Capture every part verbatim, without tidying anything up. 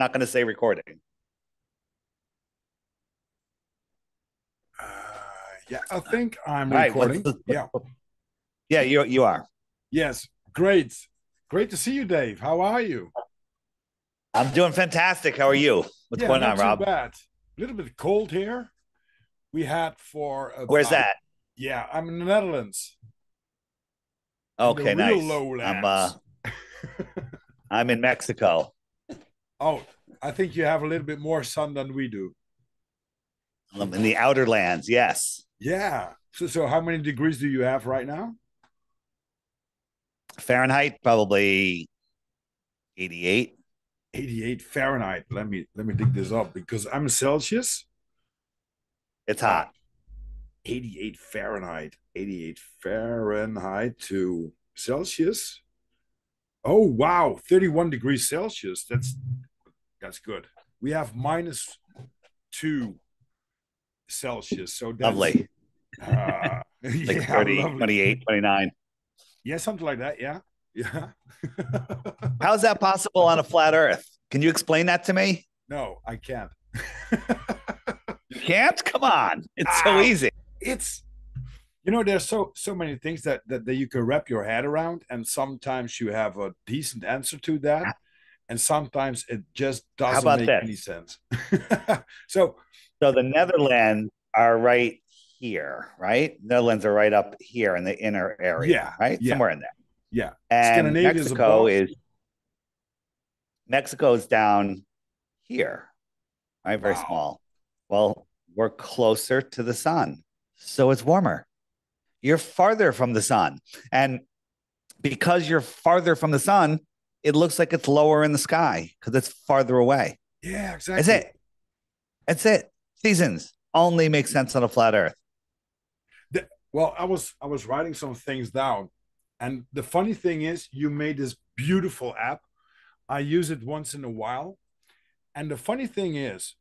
Not going to say recording. Uh, yeah, I think I'm right, recording. Yeah. Yeah, you, you are. Yes. Great. Great to see you, Dave. How are you? I'm doing fantastic. How are you? What's yeah, going on, Rob? Bad. A little bit cold here. We had for... About, Where's that? Yeah, I'm in the Netherlands. Okay, the real nice. Lowlands. I'm, uh, I'm in Mexico. Oh, I think you have a little bit more sun than we do. I'm in the outer lands, yes. Yeah. So, so how many degrees do you have right now? Fahrenheit, probably eighty-eight. eighty-eight Fahrenheit. Let me let me dig this up because I'm Celsius. It's hot. eighty-eight Fahrenheit. eighty-eight Fahrenheit to Celsius. Oh wow, thirty-one degrees Celsius. That's that's good. We have minus two Celsius. So that's, lovely. Uh, like yeah, thirty, lovely. twenty-eight, twenty-nine. Yeah, something like that. Yeah. Yeah. How is that possible on a flat earth? Can you explain that to me? No, I can't. You can't? Come on. It's ah, so easy. It's, you know, there's so so many things that, that, that you can wrap your head around. And sometimes you have a decent answer to that. And sometimes it just doesn't make this? any sense. so, so the Netherlands are right here, right? Netherlands are right up here in the inner area, yeah, right? Yeah. Somewhere in there. Yeah, and Mexico is Mexico's down here, right? Very wow. small. Well, we're closer to the sun, so it's warmer. You're farther from the sun, and because you're farther from the sun, it looks like it's lower in the sky because it's farther away. Yeah, exactly. That's it. That's it. Seasons only make sense on a flat Earth. The, well, I was I was writing some things down. And the funny thing is, you made this beautiful app. I use it once in a while. And the funny thing is,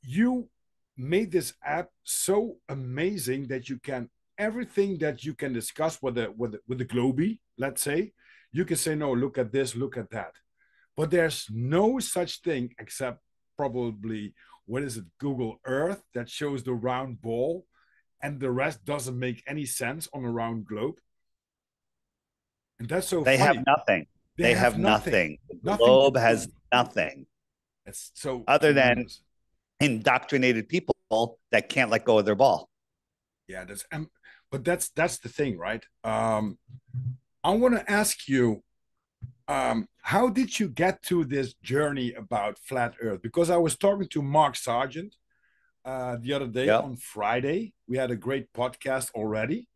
you made this app so amazing that you can, everything that you can discuss with the, with the, with the Globie, let's say, you can say, no, look at this, look at that. But there's no such thing except probably, what is it, Google Earth that shows the round ball. And the rest doesn't make any sense on a round globe. And that's so They funny. have nothing. They, they have, have nothing. nothing. The nothing. globe has nothing. It's so Other ridiculous. than indoctrinated people that can't let go of their ball. Yeah, that's, um, but that's that's the thing, right? Um, I want to ask you, um, how did you get to this journey about Flat Earth? Because I was talking to Mark Sargent, Uh, the other day yep. on Friday. We had a great podcast already,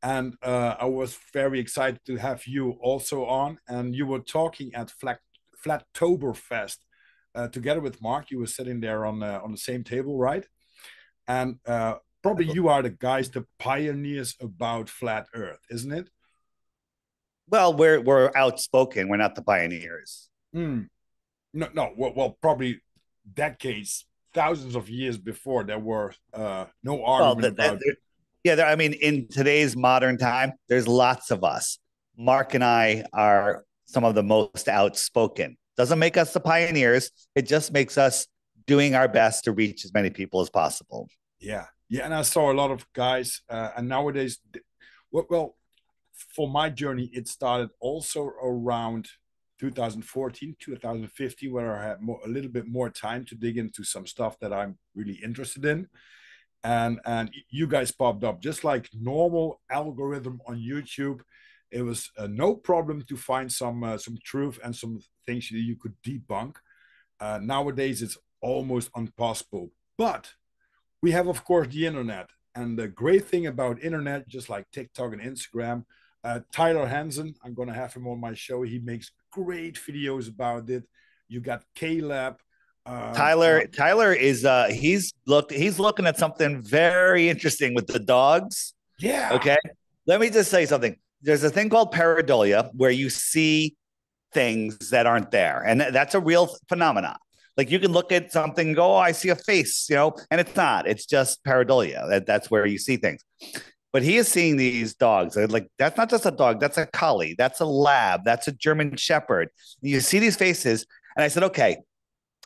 and uh, I was very excited to have you also on. And you were talking at Flat Flattoberfest uh, together with Mark. You were sitting there on uh, on the same table, right? And uh, probably you are the guys, the pioneers about Flat Earth, isn't it? Well, we're we're outspoken. We're not the pioneers. Mm. No, no. Well, well, probably decades. Thousands of years before there were uh, no argument well, that, about that, yeah, there, I mean, in today's modern time, there's lots of us. Mark and I are some of the most outspoken. Doesn't make us the pioneers. It just makes us doing our best to reach as many people as possible. Yeah, yeah, and I saw a lot of guys, uh, and nowadays, well, for my journey, it started also around two thousand fourteen, two thousand fifteen, where I had more, a little bit more time to dig into some stuff that I'm really interested in. And, and you guys popped up just like normal algorithm on YouTube. It was uh, no problem to find some, uh, some truth and some things that you could debunk. Uh, nowadays, it's almost impossible. But we have, of course, the internet. And the great thing about internet, just like TikTok and Instagram, uh, Tyler Hansen, I'm going to have him on my show. He makes great videos about it. You got Caleb, uh, Tyler. Um, Tyler is uh, he's looked he's looking at something very interesting with the dogs. Yeah. Okay. Let me just say something. There's a thing called pareidolia where you see things that aren't there, and that's a real phenomenon. Like you can look at something and go, oh, I see a face, you know, and it's not. It's just pareidolia. That that's where you see things. But he is seeing these dogs. Like, that's not just a dog. That's a collie. That's a lab. That's a German shepherd. You see these faces, And I said, okay.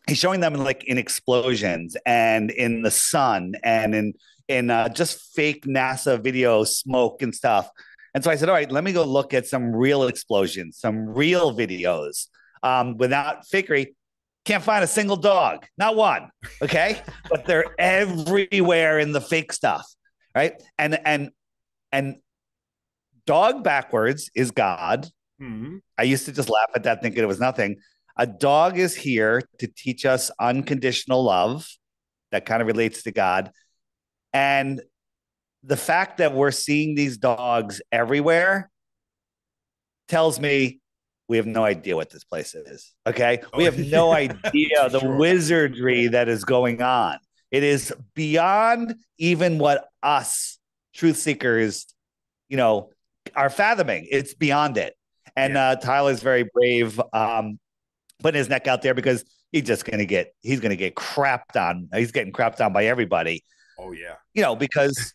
He's showing them in like in explosions and in the sun and in in uh, just fake NASA video smoke and stuff. And so I said, all right, let me go look at some real explosions, some real videos um, without fakery. Can't find a single dog, not one. Okay, but they're everywhere in the fake stuff, right? And and and dog backwards is God. Mm-hmm. I used to just laugh at that, thinking it was nothing. A dog is here to teach us unconditional love. That kind of relates to God. And the fact that we're seeing these dogs everywhere tells me we have no idea what this place is. Okay. Oh, we have yeah. no idea the sure. wizardry that is going on. It is beyond even what us truth seekers, you know, are fathoming. It's beyond it. And yeah. uh, Tyler's very brave. Um, putting his neck out there because he's just going to get, he's going to get crapped on. He's getting crapped on by everybody. Oh yeah. You know, because,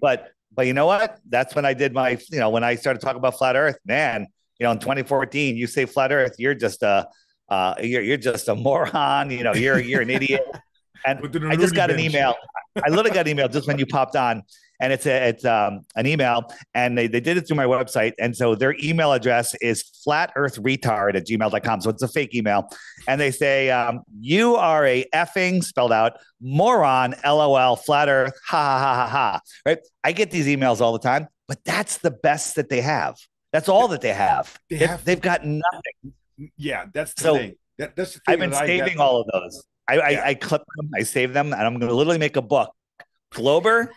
but, but you know what? That's when I did my, you know, when I started talking about flat earth, man, you know, in twenty fourteen, you say flat earth, you're just a, uh, you're, you're just a moron. You know, you're, you're an idiot. And I just got an email. I literally got an email just when you popped on, and it's a, it's um, an email, and they, they did it through my website. And so their email address is flat earth retard at gmail dot com. So it's a fake email. And they say, um, you are a effing spelled out moron, L O L, flat earth, ha, ha, ha, ha, ha. Right? I get these emails all the time, but that's the best that they have. That's all that they have. They have they've got nothing. Yeah, that's the so thing. That, that's the thing I've been that saving got... all of those. I, yeah. I, I clip them, I save them, and I'm going to literally make a book, Glober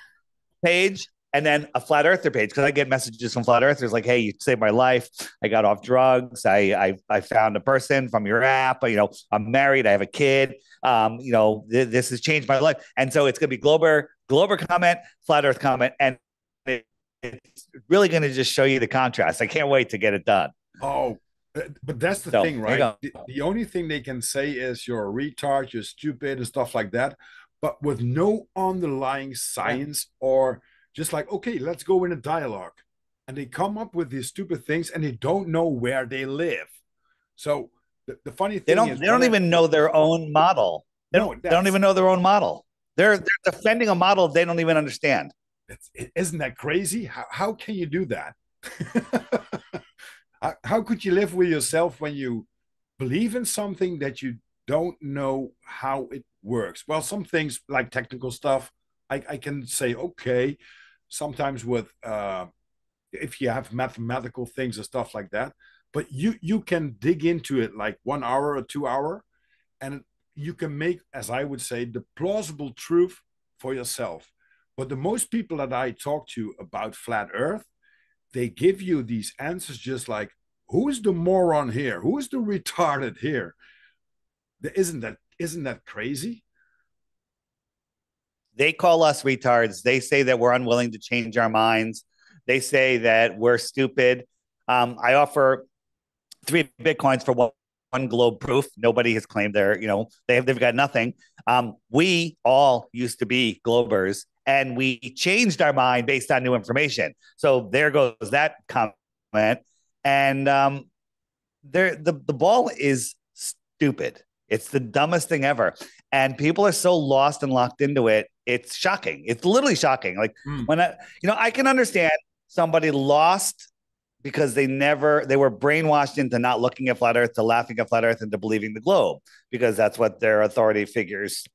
page, and then a flat earther page, because I get messages from flat earthers like, "Hey, you saved my life. I got off drugs. I I, I found a person from your app. You know, I'm married. I have a kid. Um, you know, th- this has changed my life." And so it's going to be Glober Glober comment, flat earth comment, and it's really going to just show you the contrast. I can't wait to get it done. Oh. But that's the no, thing, right? The, the only thing they can say is you're a retard, you're stupid, and stuff like that, but with no underlying science yeah. or just like, okay, let's go in a dialogue. And they come up with these stupid things, and they don't know where they live. So the, the funny thing they don't, is... They don't even I, know their own model. They, no, don't, they don't even know their own model. They're, they're defending a model they don't even understand. It's, it, isn't that crazy? How, how can you do that? How could you live with yourself when you believe in something that you don't know how it works? Well, some things like technical stuff, I, I can say, okay, sometimes with uh, if you have mathematical things and stuff like that, but you, you can dig into it like one hour or two hour, and you can make, as I would say, the plausible truth for yourself. But the most people that I talk to about flat earth, they give you these answers just like, who is the moron here? Who is the retarded here? Isn't that, isn't that crazy? They call us retards. They say that we're unwilling to change our minds. They say that we're stupid. Um, I offer three Bitcoins for one, one globe proof. Nobody has claimed they're, you know, they have, they've got nothing. Um, we all used to be globers. And we changed our mind based on new information. So there goes that comment. And um, there, the, the ball is stupid. It's the dumbest thing ever. And people are so lost and locked into it. It's shocking. It's literally shocking. Like mm. when I, you know, I can understand somebody lost because they never, they were brainwashed into not looking at flat earth, to laughing at flat earth, and to believing the globe, because that's what their authority figures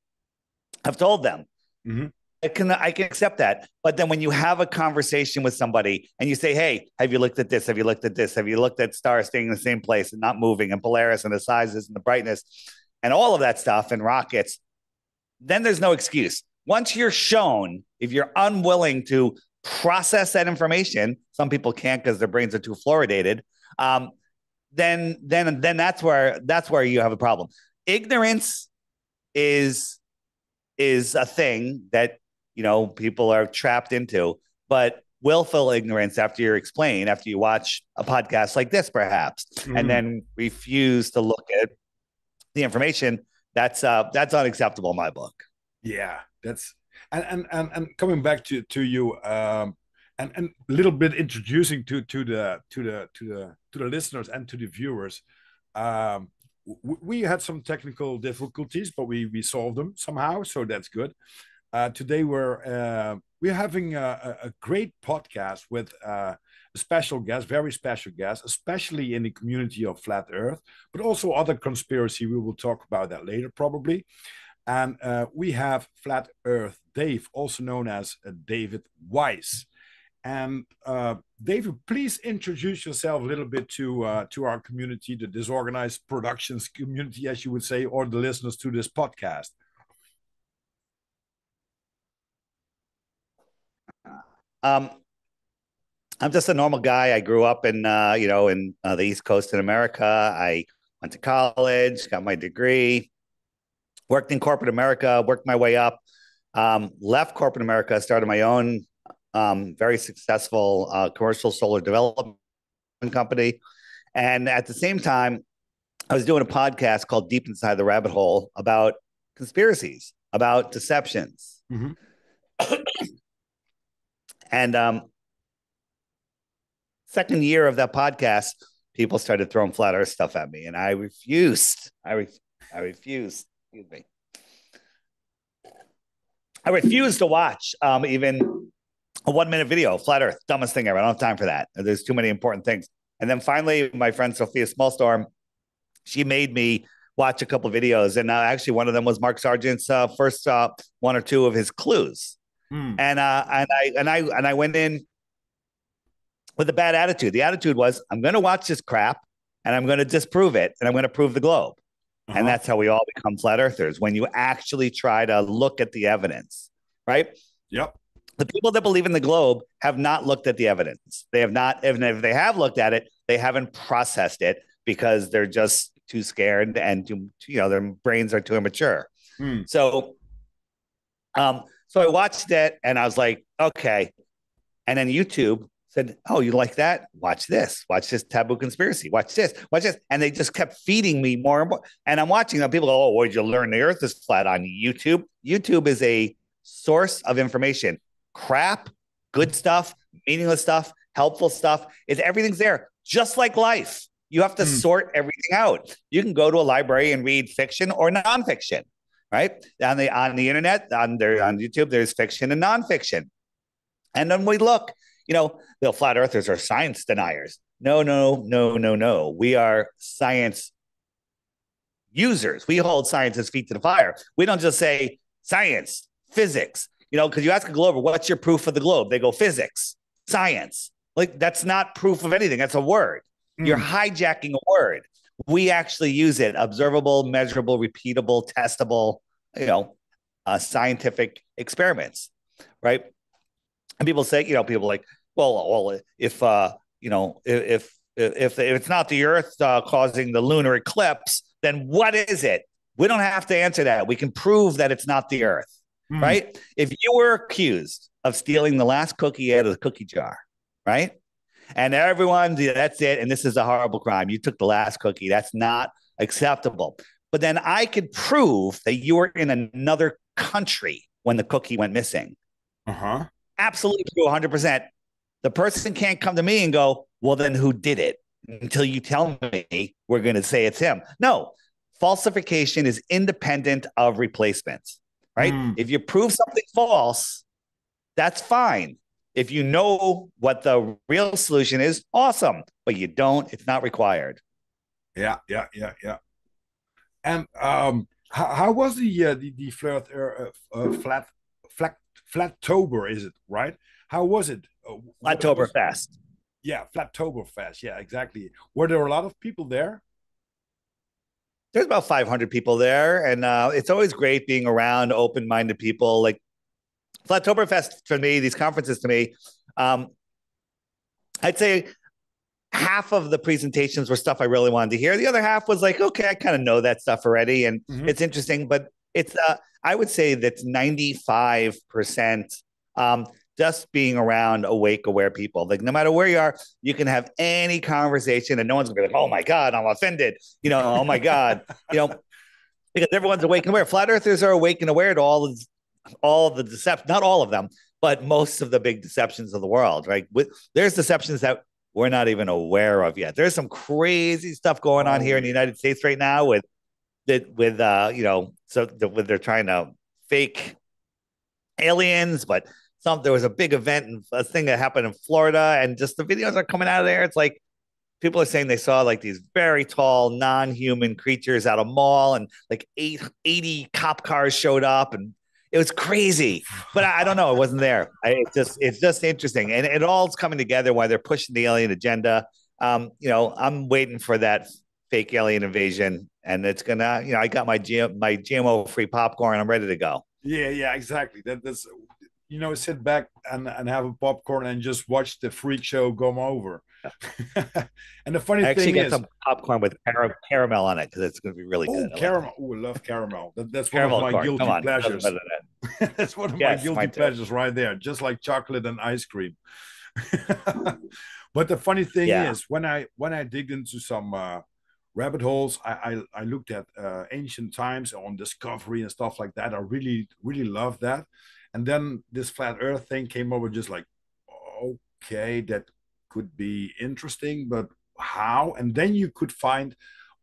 have told them. Mm-hmm. I can I can accept that. But then when you have a conversation with somebody and you say, hey, have you looked at this? Have you looked at this? Have you looked at stars staying in the same place and not moving, and Polaris and the sizes and the brightness and all of that stuff and rockets? Then there's no excuse. Once you're shown, if you're unwilling to process that information, some people can't because their brains are too fluoridated. Um, then then then that's where that's where you have a problem. Ignorance is is a thing that, you know, people are trapped into, but willful ignorance after you're explained, after you watch a podcast like this, perhaps, mm-hmm. and then refuse to look at the information. That's uh, that's unacceptable in my book. Yeah, that's and and and, and coming back to to you, um, and and a little bit introducing to to the to the to the to the listeners and to the viewers, um, we had some technical difficulties, but we, we solved them somehow, so that's good. Uh, today we're uh, we're having a, a great podcast with uh, a special guest, very special guest, especially in the community of Flat Earth, but also other conspiracy. We will talk about that later probably. And uh, we have Flat Earth Dave, also known as uh, David Weiss. And uh, David, please introduce yourself a little bit to uh, to our community, the Disorganized Productions community, as you would say, or the listeners to this podcast. Um, I'm just a normal guy. I grew up in, uh, you know, in uh, the East Coast in America. I went to college, got my degree, worked in corporate America, worked my way up, um, left corporate America, started my own um, very successful uh, commercial solar development company. And at the same time, I was doing a podcast called Deep Inside the Rabbit Hole about conspiracies, about deceptions. Mm-hmm. And um, second year of that podcast, people started throwing flat earth stuff at me, and I refused. I, re I refused. Excuse me. I refused to watch um, even a one-minute video, flat earth, dumbest thing ever. I don't have time for that. There's too many important things. And then finally, my friend Sophia Smallstorm, she made me watch a couple of videos, and uh, actually one of them was Mark Sargent's uh, first uh, one or two of his clues. Hmm. And uh, and I and I and I went in with a bad attitude. The attitude was, I'm going to watch this crap, and I'm going to disprove it, and I'm going to prove the globe. Uh-huh. And that's how we all become flat earthers, when you actually try to look at the evidence, right? Yep. The people that believe in the globe have not looked at the evidence. They have not, even if they have looked at it, they haven't processed it because they're just too scared and too, you know, their brains are too immature. Hmm. So, um. So I watched it and I was like, okay. And then YouTube said, oh, you like that? Watch this. Watch this taboo conspiracy. Watch this. Watch this. And they just kept feeding me more and more. And I'm watching them. People go, oh, where'd you learn the earth is flat on YouTube? YouTube is a source of information. Crap, good stuff, meaningless stuff, helpful stuff. It's, everything's there, just like life. You have to mm. sort everything out. You can go to a library and read fiction or nonfiction. Right on the on the internet, on their on YouTube, there's fiction and nonfiction, and then we look. You know, the flat earthers are science deniers. No, no, no, no, no. We are science users. We hold science's feet to the fire. We don't just say science, physics. You know, because you ask a globe, what's your proof of the globe? They go physics, science. Like that's not proof of anything. That's a word. Mm. You're hijacking a word. We actually use it, observable, measurable, repeatable, testable, you know, uh, scientific experiments, right? And people say, you know, people like, well, well, if, uh, you know, if, if, if it's not the earth uh, causing the lunar eclipse, then what is it? We don't have to answer that. We can prove that it's not the earth, mm. right? If you were accused of stealing the last cookie out of the cookie jar, right? And everyone, that's it. And this is a horrible crime. You took the last cookie. That's not acceptable. But then I could prove that you were in another country when the cookie went missing. Uh-huh. Absolutely true, one hundred percent. The person can't come to me and go, well, then who did it? Until you tell me, we're going to say it's him. No, falsification is independent of replacements, right? Mm. If you prove something false, that's fine. If you know what the real solution is, awesome. But you don't, it's not required. Yeah, yeah, yeah, yeah. And um, how, how was the, uh, the, the flat, uh, uh, flat, flat, Flattober, is it, right? How was it? Uh, Flattoberfest. Yeah, Flattoberfest. Yeah, exactly. Were there a lot of people there? There's about five hundred people there. And uh, it's always great being around open-minded people. Like, Flattoberfest for me, these conferences to me, um, I'd say half of the presentations were stuff I really wanted to hear. The other half was like, okay, I kind of know that stuff already, and mm-hmm. it's interesting. But it's, uh, I would say that's ninety-five percent um, just being around awake, aware people. Like no matter where you are, you can have any conversation, and no one's gonna be like, oh my God, I'm offended. You know, oh my God, you know, because everyone's awake and aware. Flat earthers are awake and aware to all. all the deception, not all of them, but most of the big deceptions of the world, right? With, there's deceptions that we're not even aware of yet. There's some crazy stuff going on here in the United States right now with that, with uh, you know, so the, with they're trying to fake aliens, but some there was a big event and a thing that happened in Florida, and just the videos are coming out of there. It's like people are saying they saw like these very tall non-human creatures at a mall, and like eight, eighty cop cars showed up, and it was crazy. But I, I don't know. It wasn't there. I, it's just it's just interesting, and it all's coming together while they're pushing the alien agenda. Um, you know, I'm waiting for that fake alien invasion, and it's gonna. You know, I got my G M, my G M O-free popcorn. I'm ready to go. Yeah, yeah, exactly. That, that's you know, sit back and and have a popcorn and just watch the freak show come over. And the funny I actually thing get is, some popcorn with car caramel on it because it's going to be really oh, good. Caramel! Oh, I love caramel. That, that's caramel one of my corn. guilty pleasures. That. That's one of yes, my guilty pleasures right there. Just like chocolate and ice cream. But the funny thing yeah. is, when I when I dig into some uh, rabbit holes, I I, I looked at uh, ancient times on Discovery and stuff like that. I really really love that. And then this flat Earth thing came over, just like, okay, that could be interesting, but how? And then you could find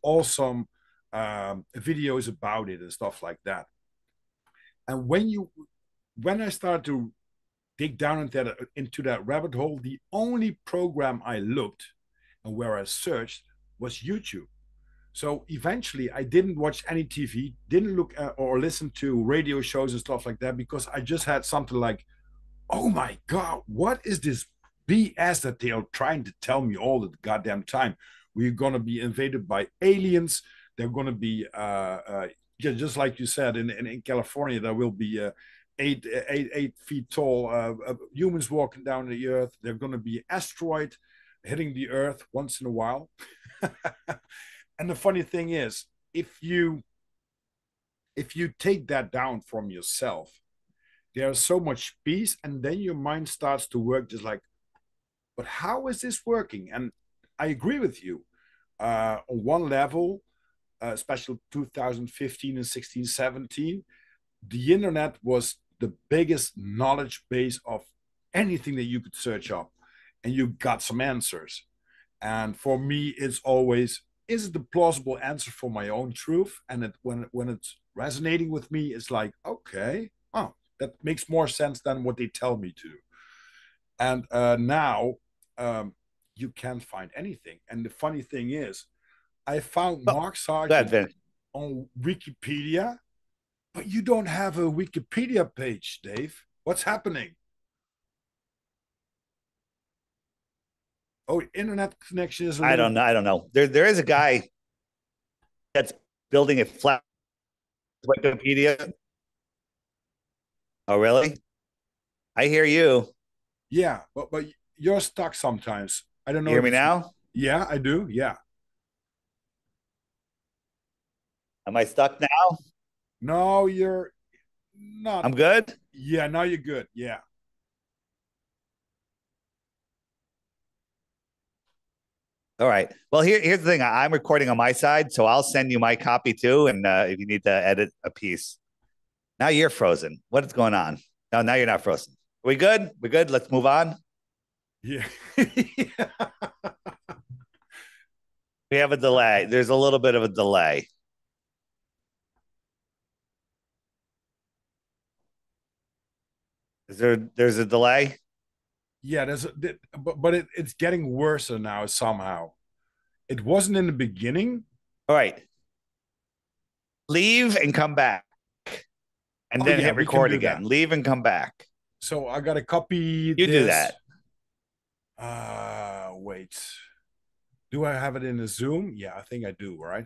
awesome um, videos about it and stuff like that. And when you, when I started to dig down into that, into that rabbit hole, the only program I looked and where I searched was YouTube. So eventually I didn't watch any T V, didn't look at or listen to radio shows and stuff like that, because I just had something like, oh my God, what is this B S that they are trying to tell me all the goddamn time? We're going to be invaded by aliens. They're going to be, uh, uh, just like you said, in, in, in California, there will be uh, eight, eight, eight feet tall uh, uh, humans walking down the earth. They're going to be asteroid hitting the earth once in a while. And the funny thing is, if you, if you take that down from yourself, there's so much peace, and then your mind starts to work just like, but how is this working? And I agree with you. Uh, on one level, uh, especially two thousand fifteen and sixteen, seventeen, the internet was the biggest knowledge base of anything that you could search up, and you got some answers. And for me, it's always, is it the plausible answer for my own truth? And it, when, when it's resonating with me, it's like, okay, oh, that makes more sense than what they tell me to do. And uh, now um, you can't find anything. And the funny thing is, I found oh, Mark Sargent on Wikipedia, but you don't have a Wikipedia page, Dave. What's happening? Oh, internet connection is. I little... don't know. I don't know. There, there is a guy that's building a flat Wikipedia. Oh, really? I hear you. Yeah, but but you're stuck sometimes. I don't know. You hear me now? Yeah, I do. Yeah. Am I stuck now? No, you're not. I'm good? Yeah, now you're good. Yeah. All right. Well, here, here's the thing. I'm recording on my side, so I'll send you my copy too. And uh, if you need to edit a piece. Now you're frozen. What is going on? No, now you're not frozen. We good? We good? Let's move on. Yeah. Yeah. We have a delay. There's a little bit of a delay. Is there? There's a delay. Yeah, there's. A, but but it, it's getting worse now somehow. It wasn't in the beginning. All right. Leave and come back, and oh, then yeah, hit record again. That. Leave and come back. So I gotta copy this. You do that. Uh, wait. Do I have it in a Zoom? Yeah, I think I do, right?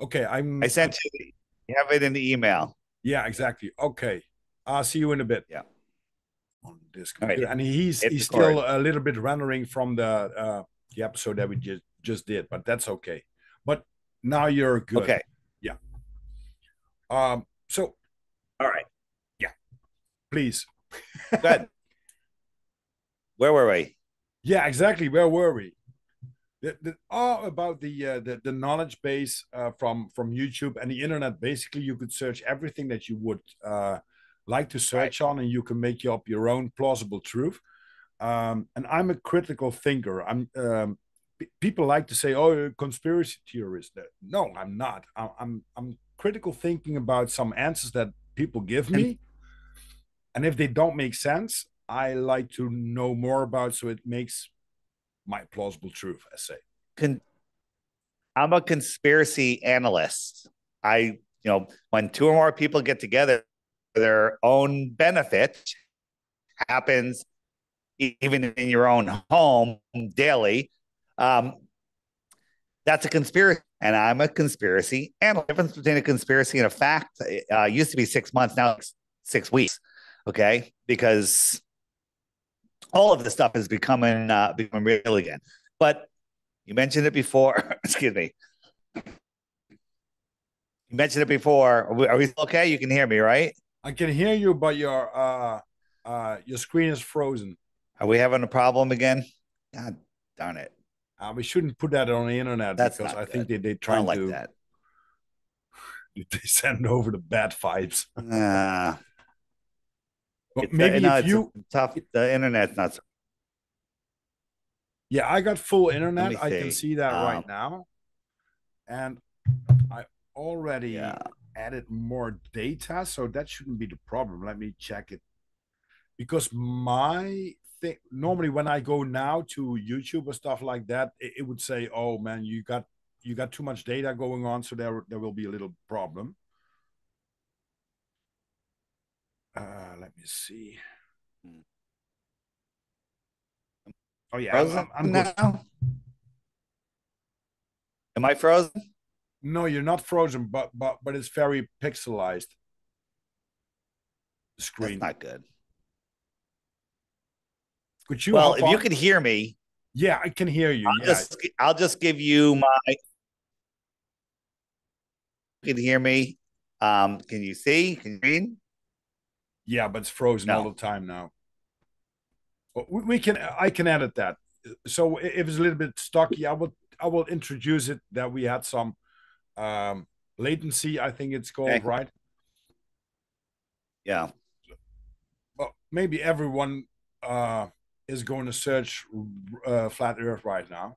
Okay, I'm... I sent you. You have it in the email. Yeah, exactly. Okay. I'll see you in a bit. Yeah. On this computer. Right. And he's, he's still a little bit rendering from the, uh, the episode that we just, just did, but that's okay. But now you're good. Okay. Yeah. Um. So... All right. Yeah. Please. Good. Where were we? Yeah, exactly. Where were we? The, the, all about the, uh, the the knowledge base uh, from from YouTube and the internet. Basically, you could search everything that you would uh, like to search right. on, and you can make up your own plausible truth. Um, and I'm a critical thinker. I'm um, people like to say, "Oh, conspiracy theorist." No, I'm not. I, I'm I'm critical thinking about some answers that people give me, and if they don't make sense, I like to know more about, so it makes my plausible truth essay. Con I'm a conspiracy analyst. I, you know, when two or more people get together, their own benefit happens. Even in your own home daily, um, that's a conspiracy. And I'm a conspiracy analyst. The difference between a conspiracy and a fact uh, used to be six months. Now it's six weeks. Okay. Because all of this stuff is becoming, uh, becoming real again. But you mentioned it before. Excuse me. You mentioned it before. Are we, are we okay? You can hear me, right? I can hear you, but your, uh, uh, your screen is frozen. Are we having a problem again? God darn it. Uh, we shouldn't put that on the internet. That's because I good. think they, they try like to that. They send over the bad vibes. Uh, but maybe uh, no, if you tough the internet's not so yeah, I got full internet. I can see that um, right now. And I already yeah. added more data, so that shouldn't be the problem. Let me check it. Because my Think, normally when I go now to YouTube or stuff like that, it, it would say, "Oh man, you got you got too much data going on, so there there will be a little problem." Uh, let me see. Oh yeah, frozen I'm, I'm now. Good. Am I frozen? No, you're not frozen, but but but it's very pixelized screen. That's not good. Could you well, if on? you could hear me. Yeah, I can hear you. I'll, yeah. just, I'll just give you my. You can hear me. Um, can you see? Can you read? Yeah, but it's frozen no. all the time now. But we, we can. I can edit that. So if it's a little bit stocky, I will. I will introduce it that we had some um, latency. I think it's called okay. right. Yeah. Well, maybe everyone. Uh, is going to search uh, Flat Earth right now.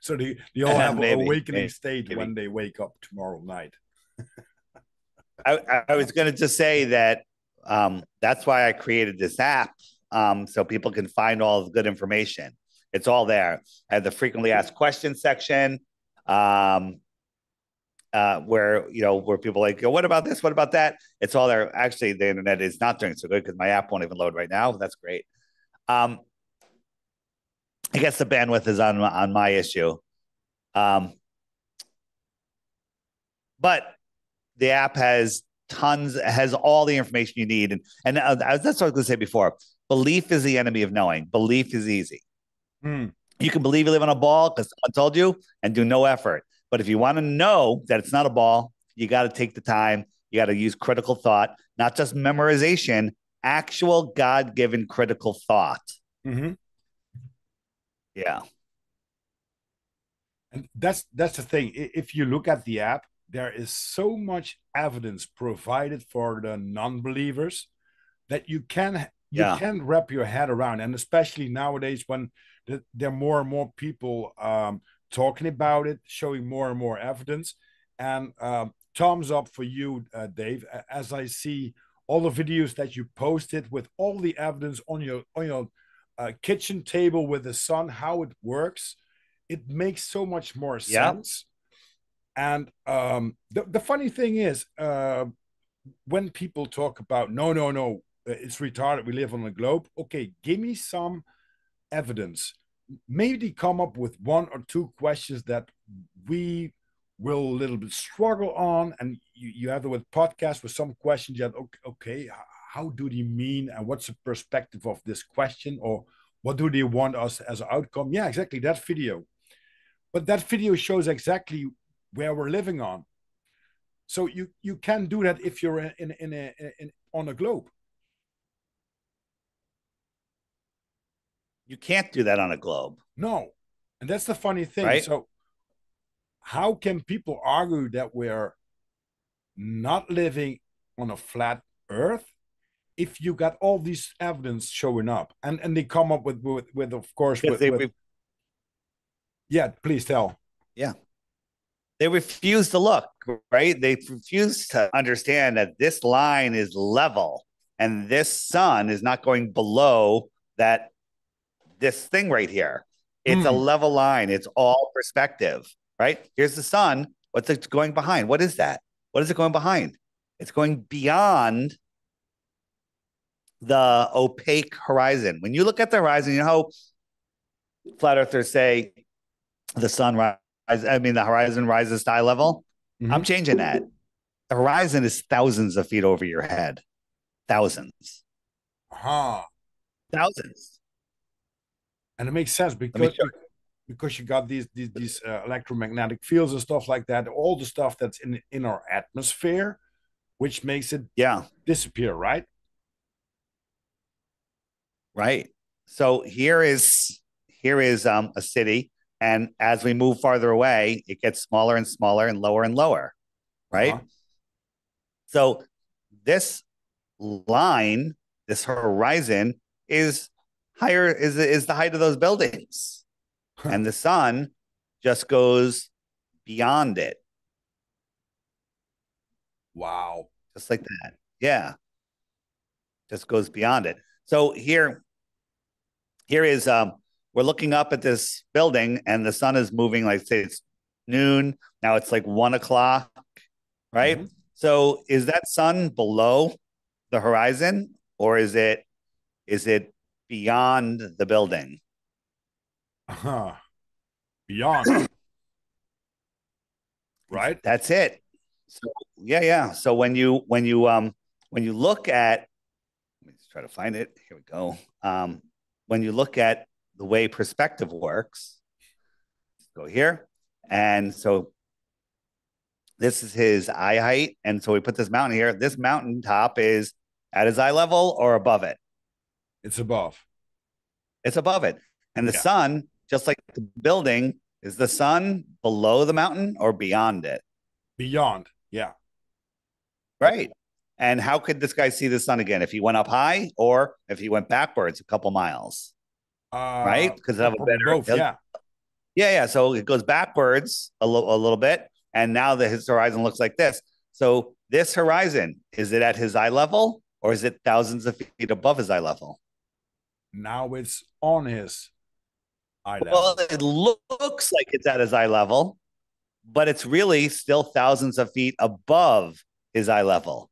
So they, they all have maybe, an awakening maybe, state maybe. when they wake up tomorrow night. I, I was going to just say that um, that's why I created this app, um, so people can find all the good information. It's all there. I have the frequently asked questions section, um, uh, where, you know, where people like go, what about this? What about that? It's all there. Actually, the internet is not doing so good because my app won't even load right now. That's great. Um, I guess the bandwidth is on, on my issue. Um, but the app has tons, has all the information you need. And, and uh, that's what I was going to say before. Belief is the enemy of knowing. Belief is easy. Mm. You can believe you live on a ball because someone told you and do no effort. But if you want to know that it's not a ball, you got to take the time. You got to use critical thought, not just memorization, actual God-given critical thought. Mm-hmm. Yeah. And that's, that's the thing. If you look at the app, there is so much evidence provided for the non-believers that you can, you yeah. can wrap your head around. And especially nowadays when the, there are more and more people, um, talking about it, showing more and more evidence. And um, thumbs up for you, uh, Dave, as I see all the videos that you posted with all the evidence on your, on your uh, kitchen table with the sun, how it works. It makes so much more sense. Yeah. And um, the, the funny thing is, uh, when people talk about, no, no, no, it's retarded, we live on the globe. Okay, give me some evidence. Maybe come up with one or two questions that we will a little bit struggle on. And you, you have it with podcasts with some questions that, okay, okay, how do they mean? And what's the perspective of this question? Or what do they want us as an outcome? Yeah, exactly, that video. But that video shows exactly where we're living on. So you, you can do that if you're in, in, in, a, in on a globe. You can't do that on a globe. No. And that's the funny thing. Right? So how can people argue that we're not living on a flat earth if you got all these evidence showing up, and and they come up with with, with of course with, they, with, yeah please tell yeah they refuse to look, right? They refuse to understand that this line is level and this sun is not going below that this thing right here. It's mm. a level line. It's all perspective, right? Here's the sun. What's it going behind? What is that? What is it going behind? It's going beyond the opaque horizon. When you look at the horizon, you know how flat earthers say the sun rises, I mean, the horizon rises to eye level. Mm-hmm. I'm changing that. The horizon is thousands of feet over your head. Thousands. Huh. Thousands. And it makes sense because, you. because you got these these, these uh, electromagnetic fields and stuff like that, all the stuff that's in, in our atmosphere, which makes it yeah. disappear, right? Right. So here is here is um, a city. And as we move farther away, it gets smaller and smaller and lower and lower, right? Uh-huh. So this line, this horizon is higher, is, is the height of those buildings. Huh. And the sun just goes beyond it. Wow. Just like that. Yeah. Just goes beyond it. So here, here is... um. We're looking up at this building and the sun is moving, like say it's noon. Now it's like one o'clock, right? Mm-hmm. So is that sun below the horizon or is it is it beyond the building? Uh-huh. Beyond. Right? That's it. So yeah, yeah. So when you when you um when you look at let me just try to find it. Here we go. Um when you look at the way perspective works, go here. And so this is his eye height. And so we put this mountain here. This mountaintop is at his eye level or above it? It's above. It's above it. And the yeah. sun, just like the building, is the sun below the mountain or beyond it? Beyond, yeah. Right. And how could this guy see the sun again? If he went up high or if he went backwards a couple miles? Uh, right, because have a better growth, yeah, yeah, yeah. So it goes backwards a, lo a little bit, and now the his horizon looks like this. So this horizon, is it at his eye level or is it thousands of feet above his eye level? Now it's on his eye level. Well, it lo looks like it's at his eye level, but it's really still thousands of feet above his eye level.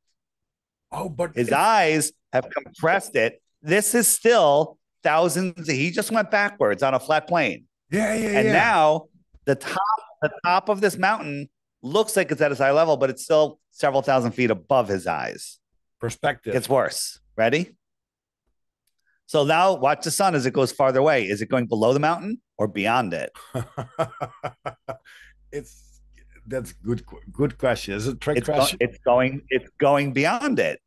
Oh, but his eyes have compressed it. This is still. Thousands. He just went backwards on a flat plane. Yeah, yeah, and yeah. now the top, the top of this mountain looks like it's at his eye level, but it's still several thousand feet above his eyes. Perspective. It's worse. Ready? So now watch the sun as it goes farther away. Is it going below the mountain or beyond it? it's that's good. Good question. Is it a trick it's question? Go, it's going. It's going beyond it.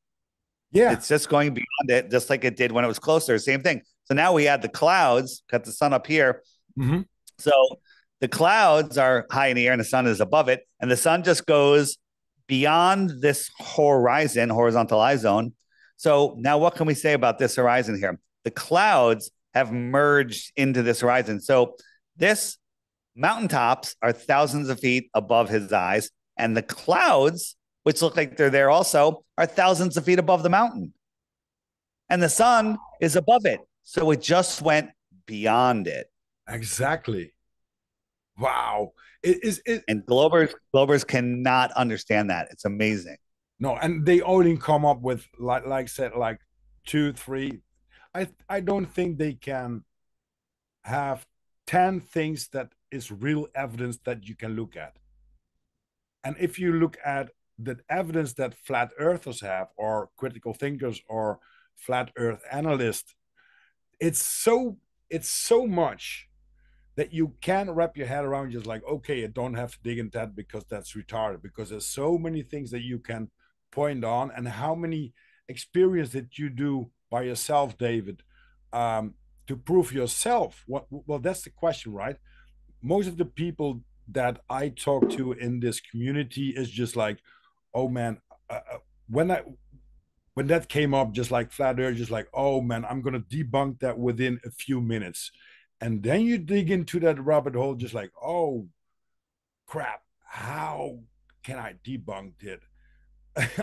Yeah, it's just going beyond it, just like it did when it was closer. Same thing. So now we add the clouds, got the sun up here. Mm-hmm. So the clouds are high in the air and the sun is above it. And the sun just goes beyond this horizon, horizontal eye zone. So now what can we say about this horizon here? The clouds have merged into this horizon. So this mountaintops are thousands of feet above his eyes. And the clouds, which look like they're there also, are thousands of feet above the mountain. And the sun is above it. So it just went beyond it. Exactly. Wow. It is it, and Globers Globers cannot understand that. It's amazing. No, and they only come up with like like said like two, three. I I don't think they can have ten things that is real evidence that you can look at. And if you look at the evidence that flat earthers have or critical thinkers or flat earth analysts, It's so it's so much that you can't wrap your head around. Just like, okay, I don't have to dig into that because that's retarded. Because there's so many things that you can point on, and how many experience that you do by yourself, David, um, to prove yourself. What, well, that's the question, right? Most of the people that I talk to in this community is just like, oh man, uh, when I when that came up, just like Flat Earth, just like, oh man, I'm gonna debunk that within a few minutes. And then you dig into that rabbit hole, just like, oh crap, how can I debunk it?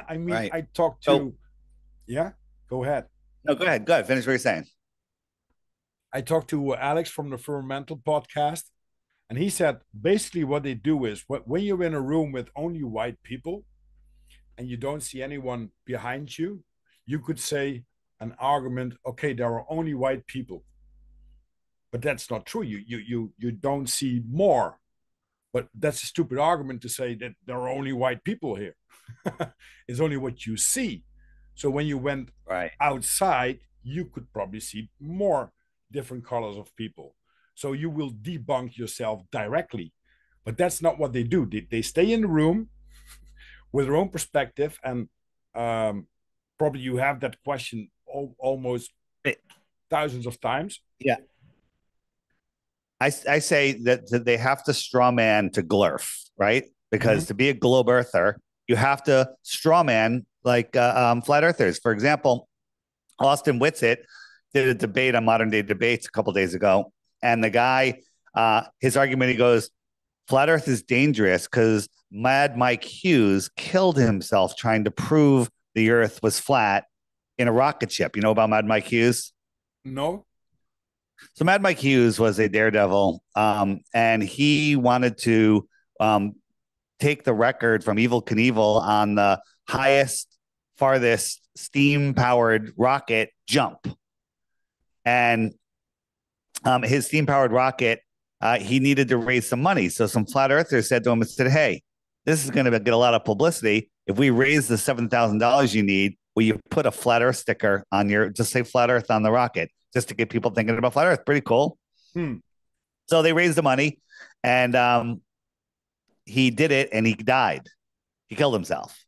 I mean, right. I talked to, so, yeah, go ahead. No, go ahead, go ahead, finish what you're saying. I talked to Alex from the Firmamental podcast, and he said, basically what they do is, when you're in a room with only white people and you don't see anyone behind you, you could say an argument, okay, there are only white people. But that's not true. You, you, you, you don't see more. But that's a stupid argument to say that there are only white people here. It's only what you see. So when you went right outside, you could probably see more different colors of people. So you will debunk yourself directly. But that's not what they do. They, they stay in the room with their own perspective. And um, probably you have that question al almost thousands of times. Yeah. I, I say that, that they have to straw man to glurf, right? Because mm-hmm. to be a globe earther, you have to straw man like uh, um, flat earthers. For example, Austin Whitsitt did a debate on modern day debates a couple of days ago. And the guy, uh, his argument, he goes, flat earth is dangerous because Mad Mike Hughes killed himself trying to prove the earth was flat in a rocket ship. You know about Mad Mike Hughes? No. So Mad Mike Hughes was a daredevil, um, and he wanted to um, take the record from Evel Knievel on the highest, farthest steam-powered rocket jump. And um, his steam-powered rocket, uh, he needed to raise some money. So some flat earthers said to him and said, hey, this is going to get a lot of publicity. If we raise the seven thousand dollars you need, will you put a flat earth sticker on your, just say flat earth on the rocket, just to get people thinking about flat earth. Pretty cool. Hmm. So they raised the money, and um, he did it, and he died. He killed himself,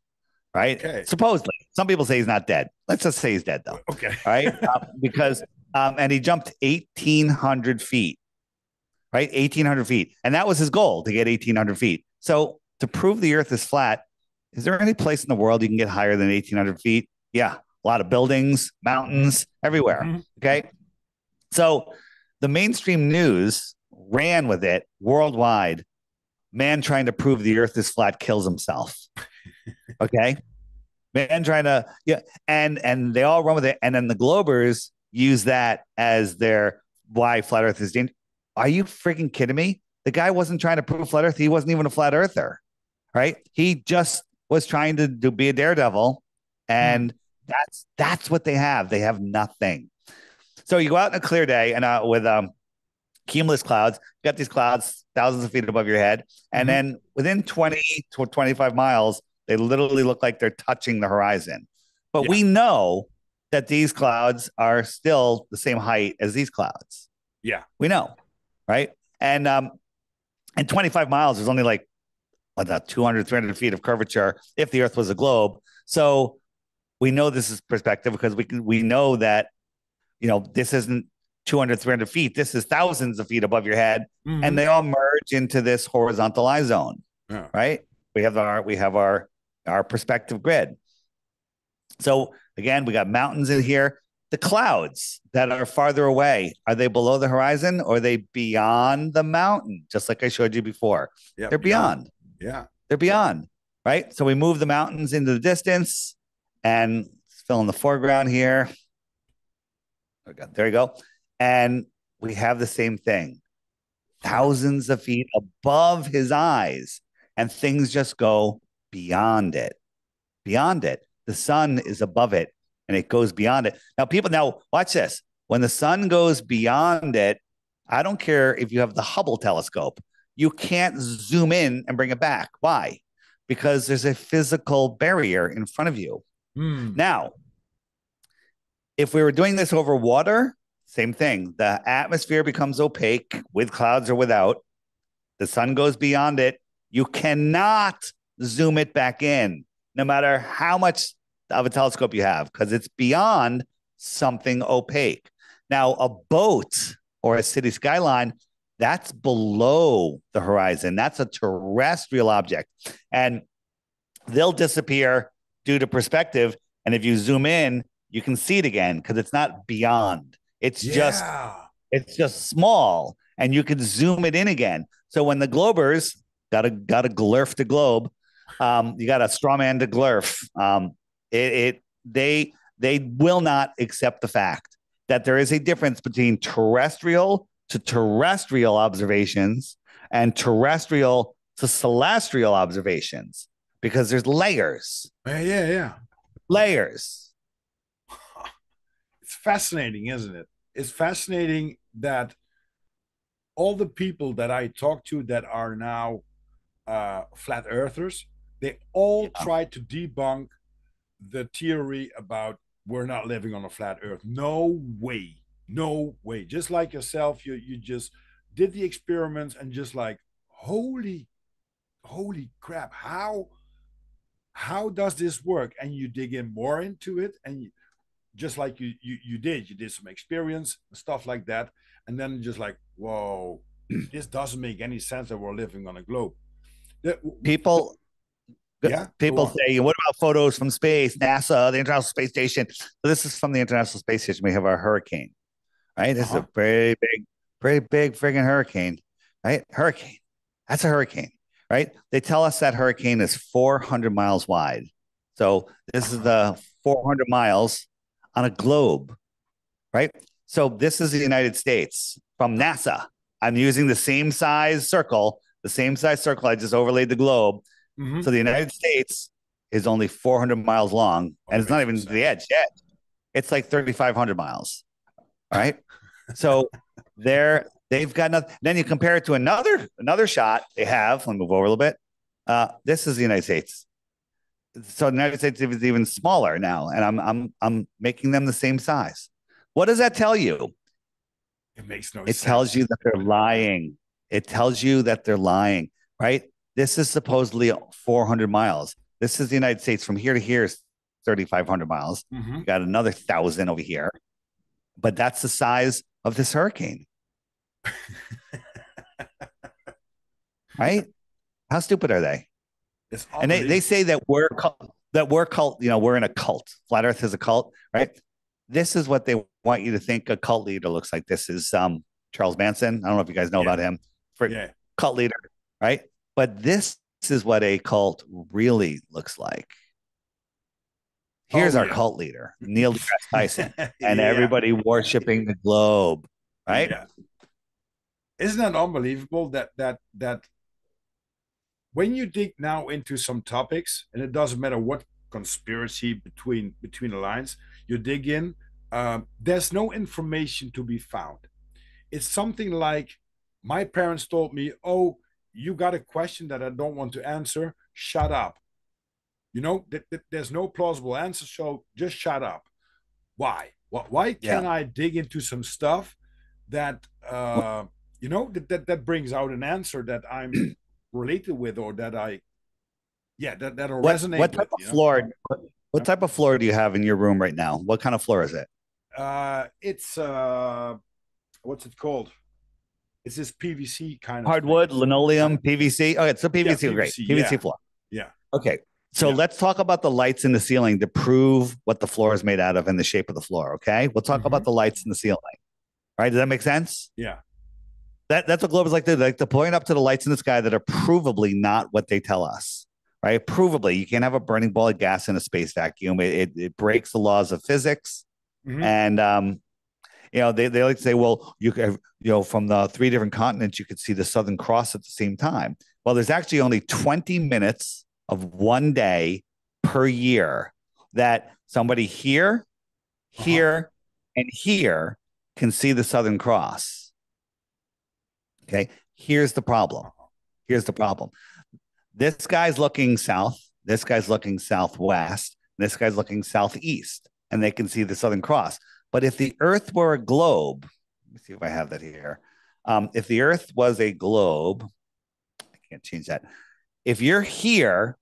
right? Okay. Supposedly. Some people say he's not dead. Let's just say he's dead, though. Okay. All right? um, because, um, and he jumped eighteen hundred feet, right? eighteen hundred feet. And that was his goal, to get eighteen hundred feet. So to prove the earth is flat, is there any place in the world you can get higher than eighteen hundred feet? Yeah. A lot of buildings, mountains, everywhere. Mm-hmm. Okay. So the mainstream news ran with it worldwide. Man trying to prove the earth is flat kills himself. Okay. Man trying to, yeah. And, and they all run with it. And then the Globers use that as their why flat earth is dangerous. Are you freaking kidding me? The guy wasn't trying to prove flat earth. He wasn't even a flat earther. Right. He just was trying to, to be a daredevil. And mm-hmm. That's that's what they have. They have nothing. So you go out on a clear day and uh, with um, cumulus clouds, you got these clouds thousands of feet above your head. And mm-hmm. then within twenty to twenty-five miles, they literally look like they're touching the horizon. But yeah. we know that these clouds are still the same height as these clouds. Yeah, we know. Right. And um, and twenty-five miles is only like about two hundred, three hundred feet of curvature if the earth was a globe. So we know this is perspective because we can, we know that, you know, this isn't two hundred, three hundred feet. This is thousands of feet above your head. Mm-hmm. And they all merge into this horizontal eye zone, yeah. right? We have our, we have our, our perspective grid. So again, we got mountains in here. The clouds that are farther away, are they below the horizon or are they beyond the mountain? Just like I showed you before. Yep. They're beyond. Yeah. They're beyond, right? So we move the mountains into the distance. And still in the foreground here. There you go. And we have the same thing. Thousands of feet above his eyes. And things just go beyond it. Beyond it. The sun is above it. And it goes beyond it. Now, people, now watch this. When the sun goes beyond it, I don't care if you have the Hubble telescope. You can't zoom in and bring it back. Why? Because there's a physical barrier in front of you. Now, if we were doing this over water, same thing. The atmosphere becomes opaque with clouds or without. The sun goes beyond it. You cannot zoom it back in, no matter how much of a telescope you have, because it's beyond something opaque. Now, a boat or a city skyline, that's below the horizon. That's a terrestrial object. And they'll disappear due to perspective, And if you zoom in, you can see it again because it's not beyond. It's yeah. just it's just small, and you can zoom it in again. So when the Globers gotta gotta glurf the globe, um, you got a straw man to glurf. Um, it, it they they will not accept the fact that there is a difference between terrestrial to terrestrial observations and terrestrial to celestial observations, because there's layers. Yeah, yeah, yeah. Layers. It's fascinating, isn't it? It's fascinating that all the people that I talk to that are now uh, flat earthers, they all yeah. try to debunk the theory about we're not living on a flat earth. No way. No way. Just like yourself, you you just did the experiments and just like, holy, holy crap. How, how does this work? And you dig in more into it. And you, just like you, you, you did, you did some experience and stuff like that. And then just like, whoa, this doesn't make any sense that we're living on a globe. The, people, yeah, people say, what about photos from space, NASA, the International Space Station? So this is from the International Space Station. We have our hurricane, right? This uh-huh. is a pretty big, pretty big friggin' hurricane, right? Hurricane. That's a hurricane, right? They tell us that hurricane is four hundred miles wide. So this is the four hundred miles on a globe, right? So this is the United States from NASA. I'm using the same size circle, the same size circle. I just overlaid the globe. Mm-hmm. So the United States is only four hundred miles long, and it's not even to the edge yet. It's like three thousand five hundred miles, right? So there, they've got nothing. Then you compare it to another another shot they have. Let me move over a little bit. Uh, this is the United States. So the United States is even smaller now, and I'm I'm I'm making them the same size. What does that tell you? It makes no sense. It tells you that they're lying. It tells you that they're lying, right? This is supposedly four hundred miles. This is the United States. From here to here is three thousand five hundred miles. Mm-hmm. You got another thousand over here. But that's the size of this hurricane. Right? How stupid are they? It's and they, they say that we're that we're cult, you know, we're in a cult. Flat Earth is a cult, right? This is what they want you to think a cult leader looks like. This is um, Charles Manson. I don't know if you guys know yeah. about him. For yeah. cult leader, right? But this is what a cult really looks like. Here's oh, yeah. our cult leader, Neil deGrasse Tyson, and yeah. everybody worshiping the globe, right? Yeah. Isn't that unbelievable that that that when you dig now into some topics, and it doesn't matter what conspiracy between between the lines, you dig in, um, there's no information to be found. It's something like my parents told me, oh, you got a question that I don't want to answer, shut up. You know, th th there's no plausible answer, so just shut up. Why? Why, why can yeah. I dig into some stuff that, uh, you know, that, that, that brings out an answer that I'm related with or that I, yeah, that, that'll what, resonate what type with, of you know? Floor, what, what type of floor do you have in your room right now? What kind of floor is it? Uh, it's, uh, what's it called? It's this P V C kind of hardwood, thing. Linoleum, P V C. Okay, so P V C, yeah, P V C great. P V C yeah. floor. Yeah. Okay, so yeah. let's talk about the lights in the ceiling to prove what the floor is made out of and the shape of the floor. Okay, we'll talk mm-hmm. about the lights in the ceiling. All right, does that make sense? Yeah. That that's what globe is like. They're like to point up to the lights in the sky that are provably not what they tell us. Right, provably, you can't have a burning ball of gas in a space vacuum. It it, it breaks the laws of physics, mm-hmm. and um. You know, they, they like to say, well, you you know, from the three different continents, you could see the Southern Cross at the same time. Well, there's actually only twenty minutes of one day per year that somebody here, here, uh-huh. and here can see the Southern Cross. Okay, here's the problem. Here's the problem. This guy's looking south. This guy's looking southwest. This guy's looking southeast, and they can see the Southern Cross. But if the Earth were a globe, let me see if I have that here. Um, if the Earth was a globe, I can't change that. If you're here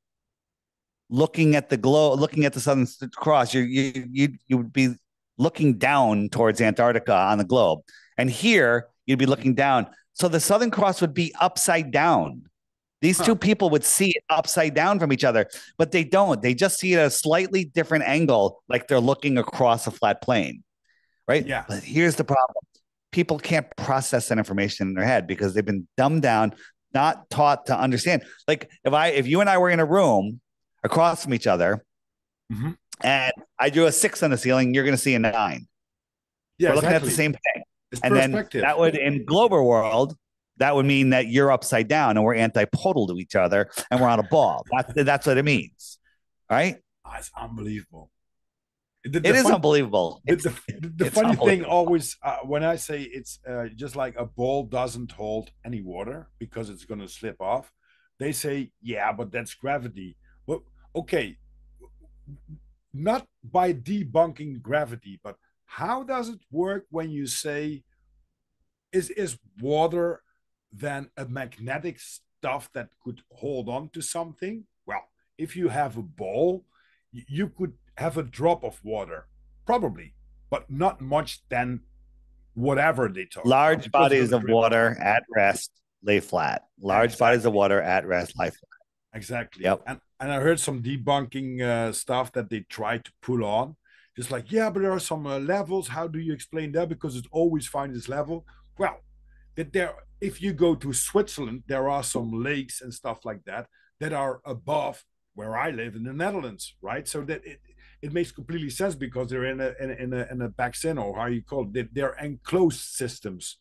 looking at the globe, looking at the Southern Cross, you you you you would be looking down towards Antarctica on the globe, and here you'd be looking down. So the Southern Cross would be upside down. These huh. two people would see it upside down from each other, but they don't. They just see it at a slightly different angle, like they're looking across a flat plane, right? Yeah. But here's the problem. People can't process that information in their head because they've been dumbed down, not taught to understand. Like if I, if you and I were in a room across from each other mm-hmm. and I drew a six on the ceiling, you're going to see a nine. Yeah, we're looking exactly. at the same thing. It's and then that would, in global world, that would mean that you're upside down and we're antipodal to each other and we're on a ball. That's, that's what it means, right? It's unbelievable. The, the it fun, is unbelievable. The, the, the it's funny thing always, uh, when I say it's uh, just like a ball doesn't hold any water because it's going to slip off, they say, yeah, but that's gravity. Well, okay, not by debunking gravity, but how does it work when you say, is, is water then a magnetic stuff that could hold on to something? Well, if you have a ball, you could have a drop of water, probably, but not much than whatever they talk large about. Bodies of water at rest lay flat. Large exactly. bodies of water at rest lie flat. Exactly. Yep. And, and I heard some debunking uh, stuff that they tried to pull on. Just like, yeah, but there are some uh, levels. How do you explain that? Because it always finds its level. Well, that there, if you go to Switzerland, there are some lakes and stuff like that that are above where I live in the Netherlands, right? So that it, it makes completely sense because they're in a in a in a, in a basin, or how you call it, they're enclosed systems,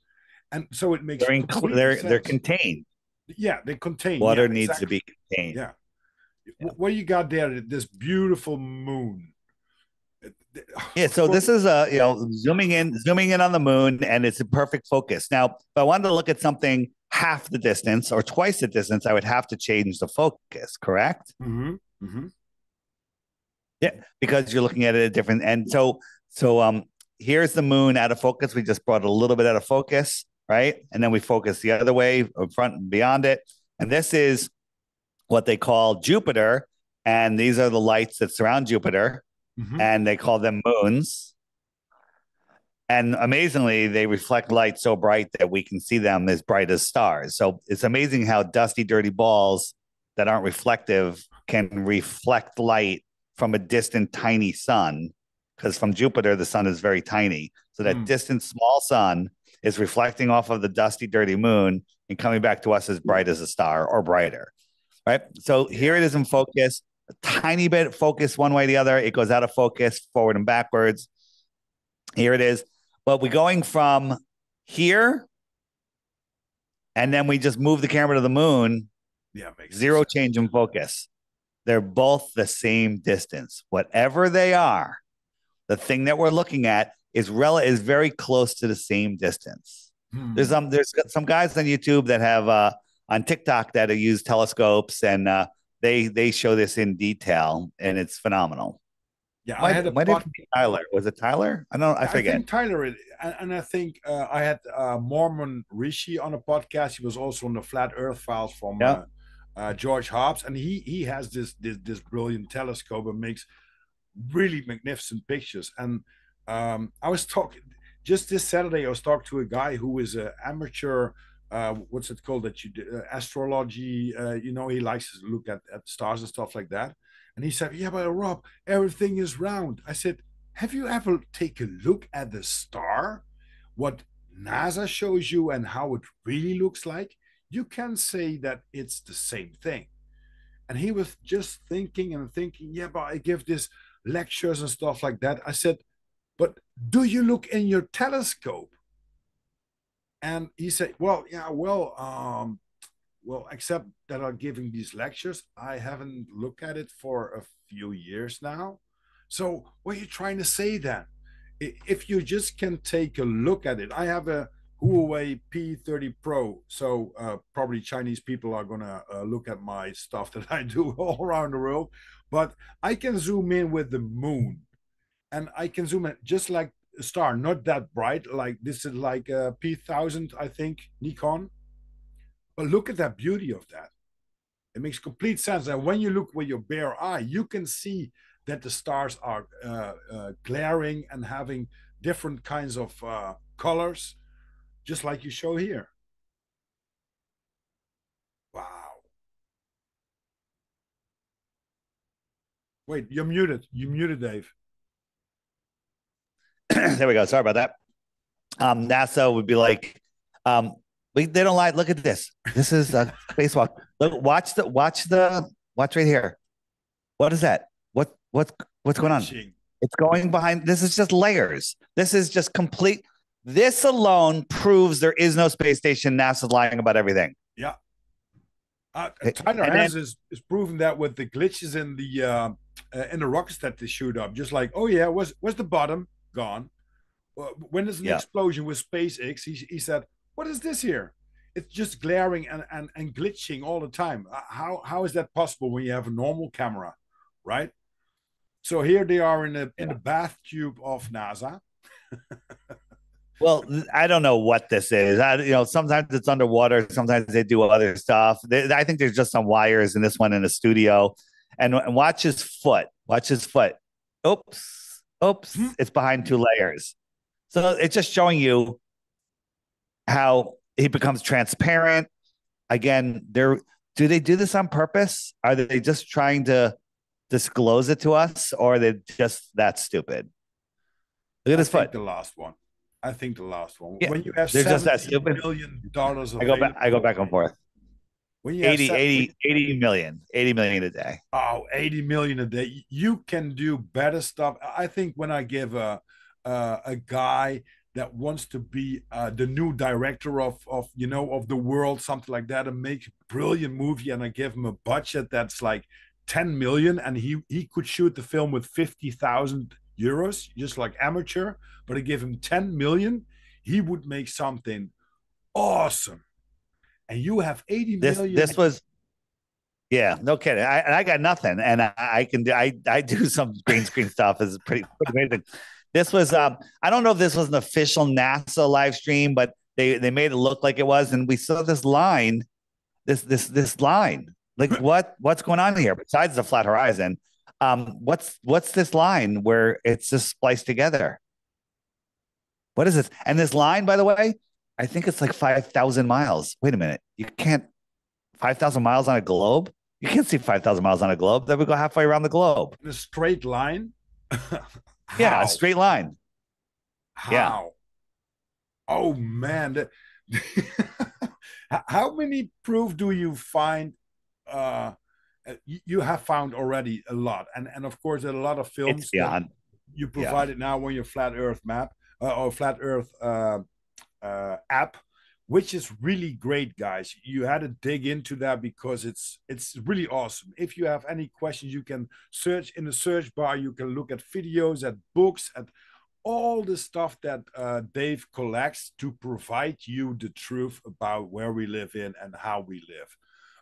and so it makes they're encl- they're, sense. they're contained. Yeah, they contain water yeah, needs exactly. to be contained. Yeah, yeah. What you got there? This beautiful moon. Yeah, so this is a you know zooming in, zooming in on the moon, and it's a perfect focus. Now, if I wanted to look at something half the distance or twice the distance, I would have to change the focus, correct? Mm-hmm. Mm-hmm. Yeah, because you're looking at it a different. And so, so um, here's the moon out of focus. We just brought a little bit out of focus, right? And then we focus the other way, front and beyond it. And this is what they call Jupiter, and these are the lights that surround Jupiter. Mm-hmm. And they call them moons. And amazingly, they reflect light so bright that we can see them as bright as stars. So it's amazing how dusty, dirty balls that aren't reflective can reflect light from a distant, tiny sun. Because from Jupiter, the sun is very tiny. So that mm. distant, small sun is reflecting off of the dusty, dirty moon and coming back to us as bright as a star or brighter. Right? So here it is in focus. A tiny bit focus one way or the other. It goes out of focus, forward and backwards. Here it is. But we're going from here, and then we just move the camera to the moon. Yeah, makes zero sense. Change in focus. They're both the same distance. Whatever they are, the thing that we're looking at is rel- is very close to the same distance. Hmm. There's some there's some guys on YouTube that have uh, on TikTok that use telescopes and. Uh, They they show this in detail and it's phenomenal. Yeah, my, I had a my pod- Tyler was it Tyler? I don't I forget. I think Tyler and, and I think uh, I had uh, Mormon Rishi on a podcast. He was also on the Flat Earth Files from yeah. uh, uh, George Hobbs, and he he has this this this brilliant telescope and makes really magnificent pictures. And um, I was talking just this Saturday. I was talking to a guy who is an amateur. Uh, what's it called that you do? Uh, astrology. Uh, you know, he likes to look at, at stars and stuff like that. And he said, yeah, but Rob, everything is round. I said, have you ever taken a look at the star? What NASA shows you and how it really looks like? You can say that it's the same thing. And he was just thinking and thinking, yeah, but I give these lectures and stuff like that. I said, but do you look in your telescope? And he said, well, yeah, well, um, well, except that I'm giving these lectures. I haven't looked at it for a few years now. So what are you trying to say then? If you just can take a look at it, I have a Huawei P thirty Pro. So uh, probably Chinese people are going to uh, look at my stuff that I do all around the world. But I can zoom in with the moon and I can zoom in just like star, not that bright, like this is like a P one thousand, I think, Nikon. But look at that beauty of that. It makes complete sense. And when you look with your bare eye, you can see that the stars are uh, uh, glaring and having different kinds of uh, colors, just like you show here. Wow. Wait, you're muted. You're muted, Dave. There we go. Sorry about that. Um, NASA would be like, um, we, they don't lie. Look at this. This is a spacewalk. Look, watch the, watch the, watch right here. What is that? What, what, what's going on? It's going behind. This is just layers. This is just complete. This alone proves there is no space station. NASA's lying about everything. Yeah. Uh, Tyler Hansen is, is proving that with the glitches in the uh, uh, in the rockets that they shoot up. Just like, oh yeah, was was the bottom gone? Uh, when there's an yeah. explosion with SpaceX, he, he said, "What is this here? It's just glaring and and, and glitching all the time. Uh, how how is that possible when you have a normal camera, right?" So here they are in the in the bathtub of NASA. Well, I don't know what this is. I, you know, sometimes it's underwater. Sometimes they do other stuff. They, I think there's just some wires in this one in a studio. And, and watch his foot. Watch his foot. Oops. Oops. It's behind two layers. So it's just showing you how he becomes transparent. Again, they're, do they do this on purpose? Are they just trying to disclose it to us? Or are they just that stupid? Look at his foot. The last one. I think the last one. Yeah. When you have seventy million dollars of I go back I go back and forth. When you eighty, eighty, eighty million, eighty million a day. Oh, eighty million a day. You can do better stuff. I think when I give a uh, a guy that wants to be uh, the new director of of you know of the world, something like that, and make a brilliant movie, and I give him a budget that's like ten million, and he he could shoot the film with fifty thousand euros, just like amateur, but I give him ten million, he would make something awesome. And you have eighty this, million. This was, yeah, no kidding. I, and I got nothing, and I, I can do, I, I do some green screen stuff. Is pretty, pretty amazing. This was, um, I don't know if this was an official NASA live stream, but they they made it look like it was, and we saw this line, this this this line, like what what's going on here besides the flat horizon. Um, what's what's this line where it's just spliced together? What is this? And this line, by the way, I think it's like five thousand miles. Wait a minute. You can't five thousand miles on a globe? You can't see five thousand miles on a globe. Then we go halfway around the globe. The straight line? Yeah, a straight line. How? Yeah. Oh, man. How many proof do you find uh Uh, you have found already a lot, and and of course there are a lot of films beyond, you provide yeah. it now on your Flat Earth map uh, or Flat Earth uh, uh, app, which is really great, guys. You had to dig into that because it's it's really awesome. If you have any questions, you can search in the search bar. You can look at videos, at books, at all the stuff that uh, Dave collects to provide you the truth about where we live in and how we live.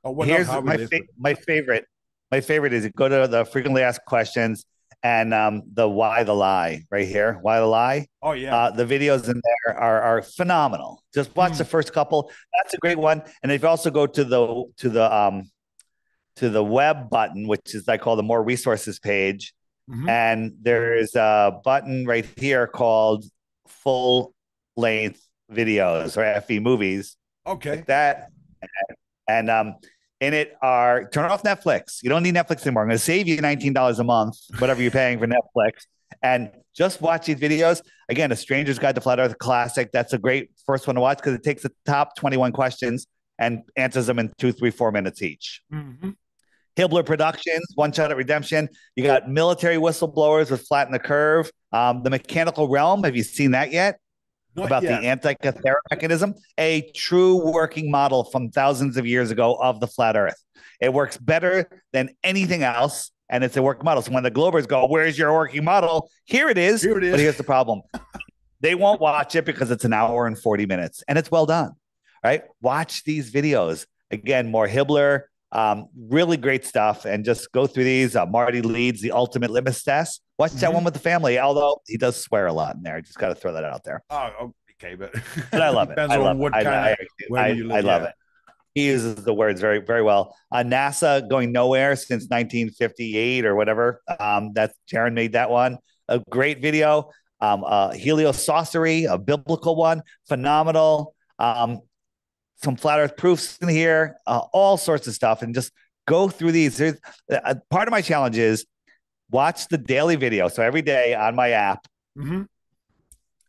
Oh, well, here's my, fa my favorite. My favorite is go to the frequently asked questions and um, the why the lie right here. Why the lie? Oh, yeah. Uh, the videos in there are, are phenomenal. Just watch mm. the first couple. That's a great one. And if you also go to the to the um, to the web button, which is I call the more resources page. Mm-hmm. And there's a button right here called full length videos or F E movies. Okay. Like that. And And um, in it are, turn off Netflix. You don't need Netflix anymore. I'm going to save you nineteen dollars a month, whatever you're paying for Netflix. And just watch these videos. Again, A Stranger's Guide to Flat Earth Classic. That's a great first one to watch because it takes the top twenty-one questions and answers them in two, three, four minutes each. Mm-hmm. Hibbler Productions, One Shot at Redemption. You got Military Whistleblowers with Flatten the Curve. Um, the Mechanical Realm. Have you seen that yet? Not about yet. The anti-cathera mechanism, a true working model from thousands of years ago of the flat earth. It works better than anything else, and it's a working model. So when the Globers go, where's your working model? Here it is, Here it is. But here's the problem. They won't watch it because it's an hour and forty minutes, and it's well done. All right? Watch these videos. Again, more Hibbler, um, really great stuff, and just go through these. Uh, Marty Leeds, The Ultimate Litmus Test. Watch that one with the family, although he does swear a lot in there. I just got to throw that out there. Oh, okay, but, but I love it. Depends I love on what it. Kind I, of I, I, I love at. It. He uses the words very, very well. Uh, NASA Going Nowhere Since nineteen fifty-eight or whatever. Um, that's Jaron made that one. A great video. Um, uh, Heliosaucery, a biblical one, phenomenal. Um, some flat Earth proofs in here, uh, all sorts of stuff, and just go through these. There's uh, part of my challenge is. watch the daily video. So every day on my app, mm-hmm.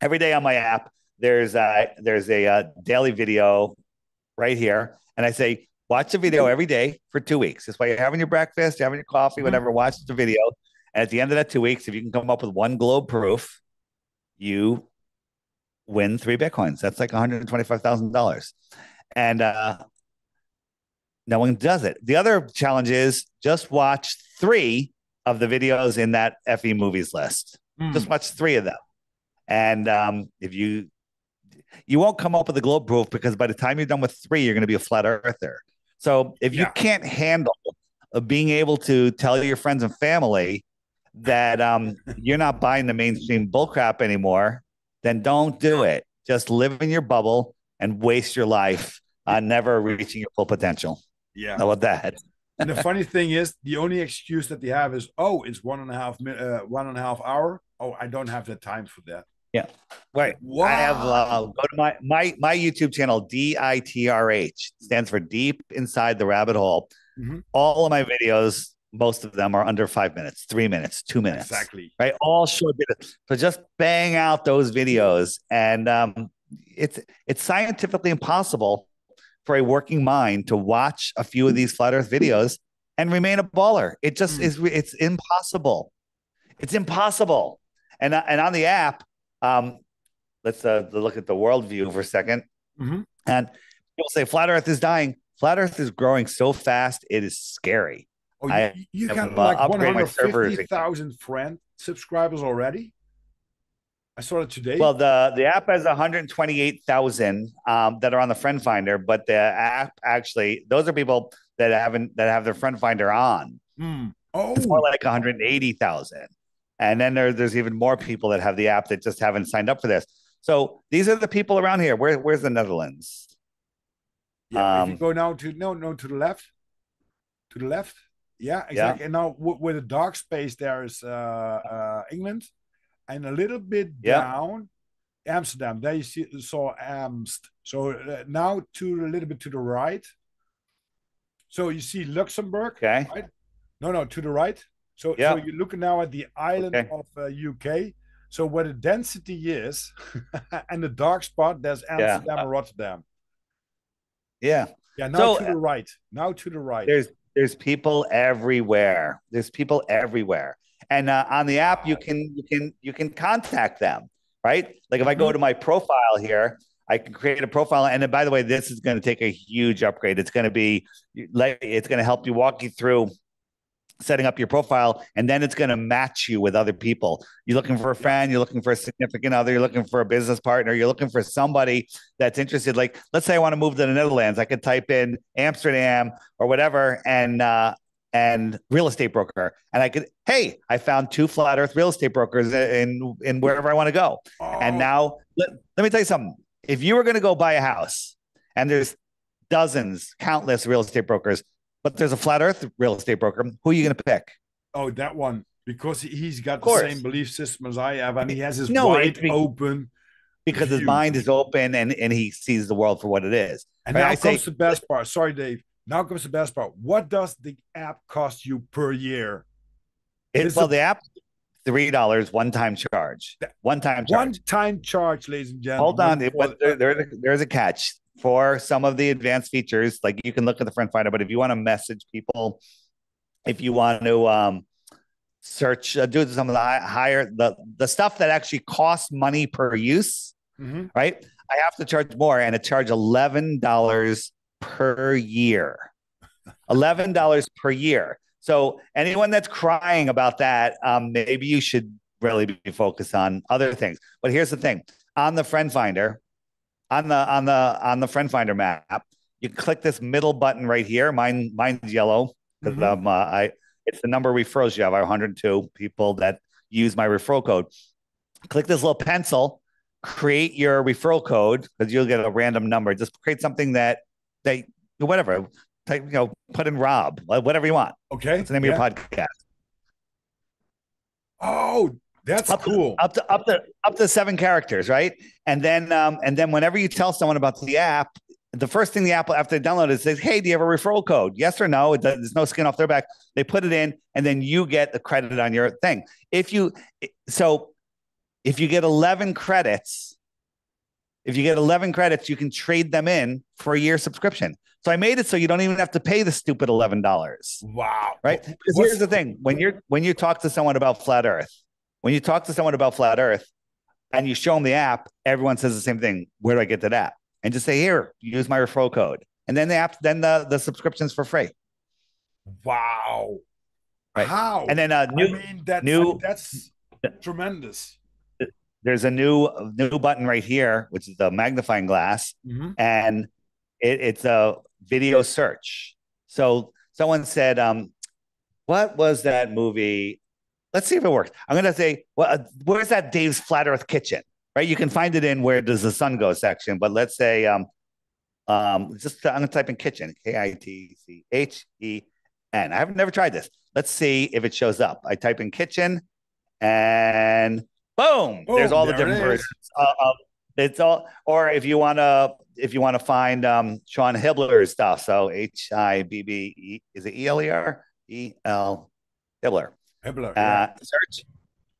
every day on my app, there's a, there's a uh, daily video right here. And I say, watch the video every day for two weeks. That's why you're having your breakfast, you're having your coffee, mm-hmm. whatever, watch the video. And at the end of that two weeks, if you can come up with one globe proof, you win three Bitcoins. That's like one hundred twenty-five thousand dollars. And uh, no one does it. The other challenge is just watch three of the videos in that F E movies list. Mm. Just watch three of them. And um, if you, you won't come up with a globe proof, because by the time you're done with three, you're going to be a flat earther. So if yeah. you can't handle being able to tell your friends and family that um, you're not buying the mainstream bullcrap anymore, then don't do it. Just live in your bubble and waste your life on never reaching your full potential. Yeah. How about that? And the funny thing is, the only excuse that they have is, oh, it's one and a half minute, uh, one and a half hour. Oh, I don't have the time for that. Yeah. Right. Wow. I have uh, go to my, my, my YouTube channel, D I T R H, stands for Deep Inside the Rabbit Hole. Mm-hmm. All of my videos, most of them are under five minutes, three minutes, two minutes. Exactly. Right. All short videos. So just bang out those videos. And um, it's it's scientifically impossible for a working mind to watch a few of these flat earth videos and remain a baller. It just mm. is. It's impossible. It's impossible. And, and on the app, um, let's uh, look at the worldview for a second. Mm-hmm. And people say flat earth is dying. Flat earth is growing so fast. It is scary. Oh, you, I you got like uh, one hundred fifty thousand friend subscribers already? I saw it today. Well, the, the app has one hundred twenty-eight thousand um, that are on the friend finder, but the app actually, those are people that haven't, that have their friend finder on. Hmm. Oh, it's more like one hundred eighty thousand. And then there, there's even more people that have the app that just haven't signed up for this. So these are the people around here. Where, where's the Netherlands? Yeah, um, if you go now to, no, no, to the left, to the left. Yeah, exactly. Yeah. And now with the dark space, there is uh, uh, England, and a little bit yeah. down, Amsterdam. There you see, saw Amst. So uh, now to a little bit to the right. So you see Luxembourg. Okay. Right? No, no, to the right. So, yeah. so you're looking now at the island okay. of uh, U K. So where the density is and the dark spot, there's Amsterdam yeah. and Rotterdam. Yeah. Yeah, now so, to the right. Now to the right. There's There's people everywhere. There's people everywhere. And uh, on the app, you can you can you can contact them, right? Like if I go to my profile here, I can create a profile. And then, by the way, this is going to take a huge upgrade. It's going to be like it's going to help you walk you through setting up your profile, and then it's going to match you with other people. You're looking for a friend, you're looking for a significant other, you're looking for a business partner, you're looking for somebody that's interested. Like, let's say I want to move to the Netherlands. I could type in Amsterdam or whatever and uh, and real estate broker. And I could, hey, I found two flat earth real estate brokers in, in wherever I want to go. Oh. And now, let, let me tell you something. If you were going to go buy a house, and there's dozens, countless real estate brokers, but there's a flat earth real estate broker, who are you going to pick? Oh, that one. Because he's got the same belief system as I have. And he has his no, wide be, open. Because view. His mind is open and, and he sees the world for what it is. And right? now I comes say, the best part. Sorry, Dave. Now comes the best part. What does the app cost you per year? It, well, a, the app, three dollars one-time charge. One-time charge. One-time charge, ladies and gentlemen. Hold on. It, but there, there, there's a catch. For some of the advanced features, like you can look at the friend finder, but if you want to message people, if you want to um, search, uh, do some of the higher, the, the stuff that actually costs money per use, mm-hmm. right? I have to charge more, and I charge eleven dollars per year, eleven dollars per year. So anyone that's crying about that, um, maybe you should really be focused on other things. But here's the thing, on the friend finder, On the on the on the friend finder map, you click this middle button right here. Mine mine's yellow because mm-hmm. um, uh, I it's the number of referrals you have. I have one hundred two people that use my referral code. Click this little pencil, create your referral code because you'll get a random number. Just create something that they whatever type, you know, put in Rob, whatever you want. Okay, that's the name yeah. of your podcast. Oh. That's up cool. To, up to up to up to seven characters, right? And then um, and then whenever you tell someone about the app, The first thing the app, after they download it, says, hey, do you have a referral code? Yes or no? It does, there's no skin off their back. They put it in, and then you get the credit on your thing. If you So if you get eleven credits, if you get eleven credits, you can trade them in for a year subscription. So I made it so you don't even have to pay the stupid eleven dollars. Wow. Right? Because here's the thing. When you're when you talk to someone about Flat Earth, when you talk to someone about Flat Earth and you show them the app, everyone says the same thing. Where do I get that app? And just say, here, use my referral code. And then the app, then the, the subscription's for free. Wow. Right. How? And then a new, I mean, that's, new, that's tremendous. There's a new new button right here, which is the magnifying glass. Mm-hmm. And it, it's a video search. So someone said, um, what was that movie? Let's see if it works. I'm going to say, well, uh, where's that Dave's Flat Earth Kitchen? Right, you can find it in where does the sun go section, but let's say um, um, just I'm gonna type in kitchen, K I T C H E N. I haven't never tried this. Let's see if it shows up. I type in kitchen, and boom, oh, there's all there the different versions. Uh, uh, it's all, or if you wanna, if you wanna find um, Sean Hibbler's stuff. So H I B B E is it E L E R E L Hibbler. Hibbler. Uh, yeah. Search.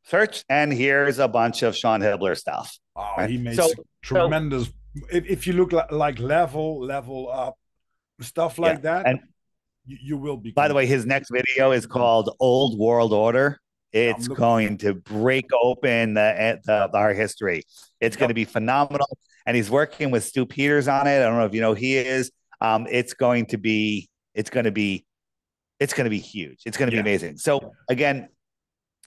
Search, and here's a bunch of Sean Hibbler stuff. Oh, right? He makes so, tremendous. So, if, if you look like, like level, level up, stuff like yeah, that, and you, you will be. By the way, his next video is called Old World Order. It's going to break open the, the, our history. It's yep. going to be phenomenal. And he's working with Stu Peters on it. I don't know if you know who he is. Um, it's going to be, it's going to be, it's going to be huge. It's going to yeah. be amazing. So yeah. again,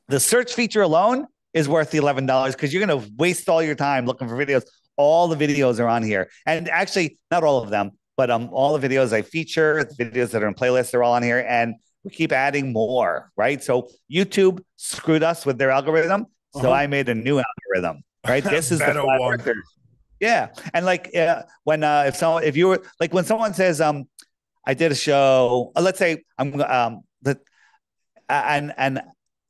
the search feature alone is worth the eleven dollars because you're going to waste all your time looking for videos. All the videos are on here. And actually, not all of them, but um, all the videos I feature, the videos that are in playlists, they're all on here. And we keep adding more, right? So YouTube screwed us with their algorithm. So uh-huh. I made a new algorithm, right? This is the Flat Earthers. Yeah. And like uh, when uh, if someone, if you were, like when someone says, um, I did a show, uh, let's say I'm, um, the, and, and,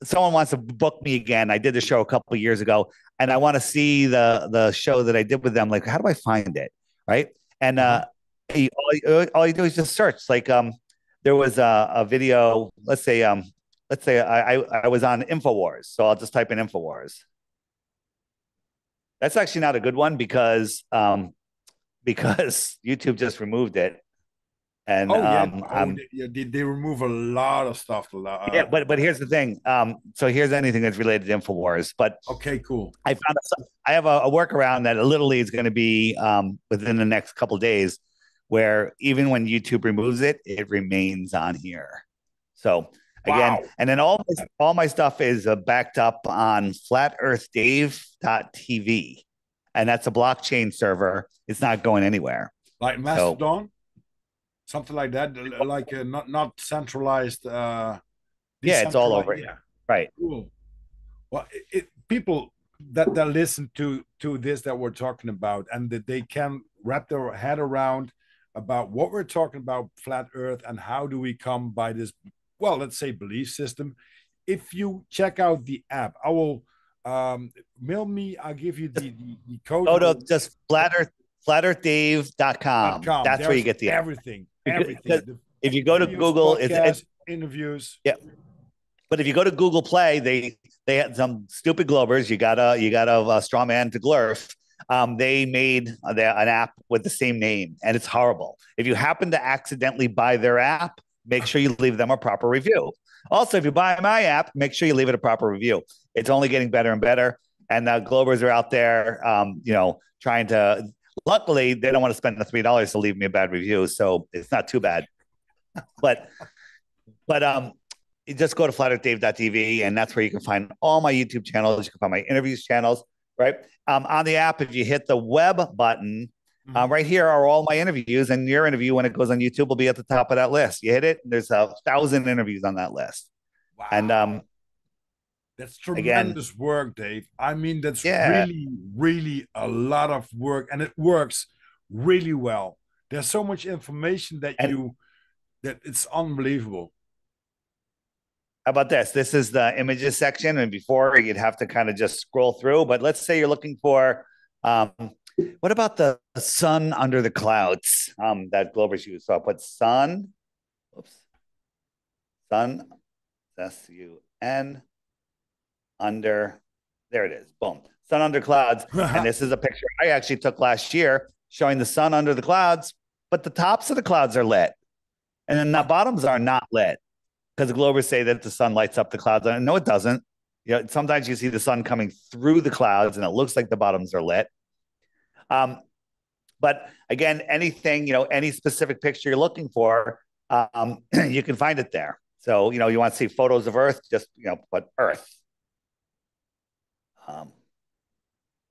someone wants to book me again. I did the show a couple of years ago, and I want to see the the show that I did with them. Like, how do I find it, right? And uh, you, all, all you do is just search. Like, um, there was a, a video. Let's say, um, let's say I, I I was on InfoWars, so I'll just type in InfoWars. That's actually not a good one because um, because YouTube just removed it. And oh, yeah. um, oh, um, they, they, they remove a lot of stuff. A lot. Yeah, but but here's the thing. Um, so here's anything that's related to InfoWars. But okay, cool. I found a, I have a, a workaround that literally is going to be um, within the next couple of days, where even when YouTube removes it, it remains on here. So again, wow. and then all my, all my stuff is uh, backed up on flat earth dave dot t v, and that's a blockchain server. It's not going anywhere. Like Mastodon. So, something like that, like uh, not not centralized. Uh, yeah, it's all over. Yeah, right. Cool. Well, it, it, people that that listen to to this that we're talking about, and that they can wrap their head around about what we're talking about, Flat Earth, and how do we come by this? Well, let's say belief system. If you check out the app, I will um, mail me. I'll give you the the, the code. Oh no, just Flat Earth. flat earth dave dot com. That's There's where you get the everything. App. Everything. If you go to Videos, Google, podcasts, it's, it's interviews. Yeah, but if you go to Google Play, they they had some stupid Globers. You gotta you gotta uh, straw man to Glurf. Um, they made uh, the, an app with the same name, and it's horrible. If you happen to accidentally buy their app, make sure you leave them a proper review. Also, if you buy my app, make sure you leave it a proper review. It's only getting better and better, and the Globers are out there, um, you know, trying to. Luckily, they don't want to spend the three dollars to leave me a bad review, so it's not too bad. But, but um, you just go to flat earth dave dot t v, and that's where you can find all my YouTube channels. You can find my interviews channels, right? Um, on the app, if you hit the web button, mm-hmm. um, right here are all my interviews, and your interview when it goes on YouTube will be at the top of that list. You hit it, and there's a thousand interviews on that list. Wow. And um, that's tremendous Again. work, Dave. I mean, that's yeah. really, really a lot of work, and it works really well. There's so much information that and you that it's unbelievable. How about this? This is the images section, and before you'd have to kind of just scroll through. But let's say you're looking for um, What about the sun under the clouds? Um, that Glover's used. So I'll put sun. Oops. Sun. S U N. Under. There it is. Boom. Sun under clouds. And this is a picture I actually took last year showing the sun under the clouds, but the tops of the clouds are lit. And then the bottoms are not lit because the Globers say that the sun lights up the clouds. And no, it doesn't. You know, sometimes you see the sun coming through the clouds and it looks like the bottoms are lit. Um, but again, anything, you know, any specific picture you're looking for, um, you can find it there. So, you know, you want to see photos of Earth, just, you know, put Earth. Um,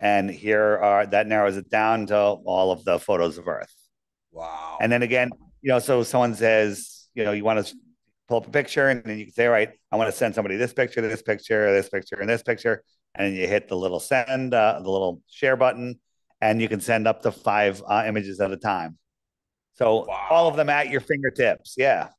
and here are, that narrows it down to all of the photos of Earth. Wow. And then again, you know, so someone says, you know, you want to pull up a picture and then you can say, all right, I want to send somebody this picture, this picture, this picture, and this picture. And then you hit the little send, uh, the little share button, and you can send up to five uh, images at a time. So wow. all of them at your fingertips. Yeah.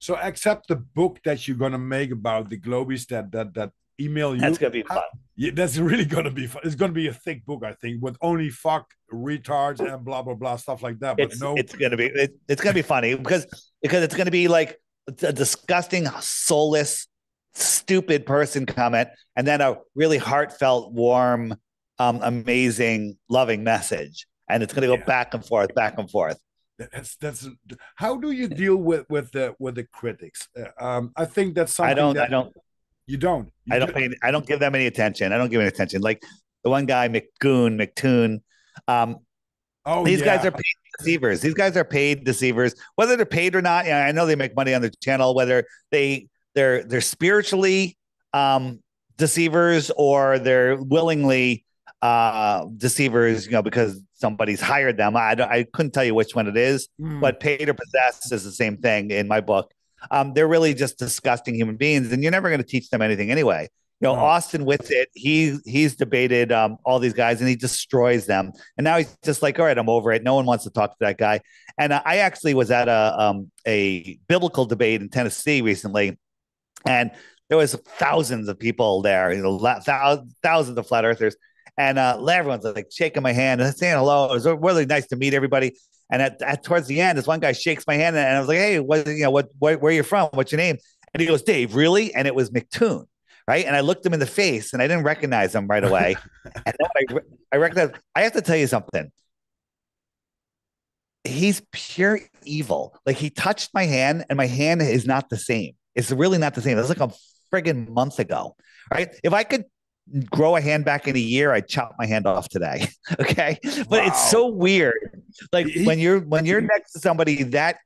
So except the book that you're going to make about the Globies that, that, that email you. That's going to be fun. Yeah, that's really going to be fun. It's going to be a thick book, I think, with only fuck retards and blah, blah, blah, stuff like that. But it's, no, it's going to be, it, it's going to be funny because, because it's going to be like a disgusting, soulless, stupid person comment. And then a really heartfelt, warm, Um, amazing, loving message, and it's going to go yeah. back and forth, back and forth. That's that's. How do you deal with with the with the critics? Uh, um, I think that's something I don't. That I don't. You don't. You I don't. Pay, I don't give them any attention. I don't give any attention. Like the one guy, McGoon, McToon. Um, oh, these yeah. guys are paid deceivers. These guys are paid deceivers, whether they're paid or not. I know they make money on their channel. Whether they they're they're spiritually um, deceivers or they're willingly. Uh, deceivers, you know, because somebody's hired them. I, I couldn't tell you which one it is, mm. but paid or possessed is the same thing in my book. Um, they're really just disgusting human beings, and you're never going to teach them anything anyway. You know, oh. Austin Whitsitt, he he's debated um, all these guys, and he destroys them. And now he's just like, all right, I'm over it. No one wants to talk to that guy. And uh, I actually was at a um, a biblical debate in Tennessee recently, and there was thousands of people there, you know, thousands of flat earthers. And uh, everyone's like shaking my hand and saying hello. It was really nice to meet everybody. And at, at towards the end, this one guy shakes my hand, and I was like, "Hey, what? You know, what? Where, where are you from? What's your name?" And he goes, "Dave, really?" And it was McToon, right? And I looked him in the face, and I didn't recognize him right away. And then I, I recognized. I have to tell you something. He's pure evil. Like he touched my hand, and my hand is not the same. It's really not the same. That's like a friggin' month ago, right? If I could grow a hand back in a year, I chop my hand off today. Okay. But wow. it's so weird. Like when you're, when you're next to somebody that,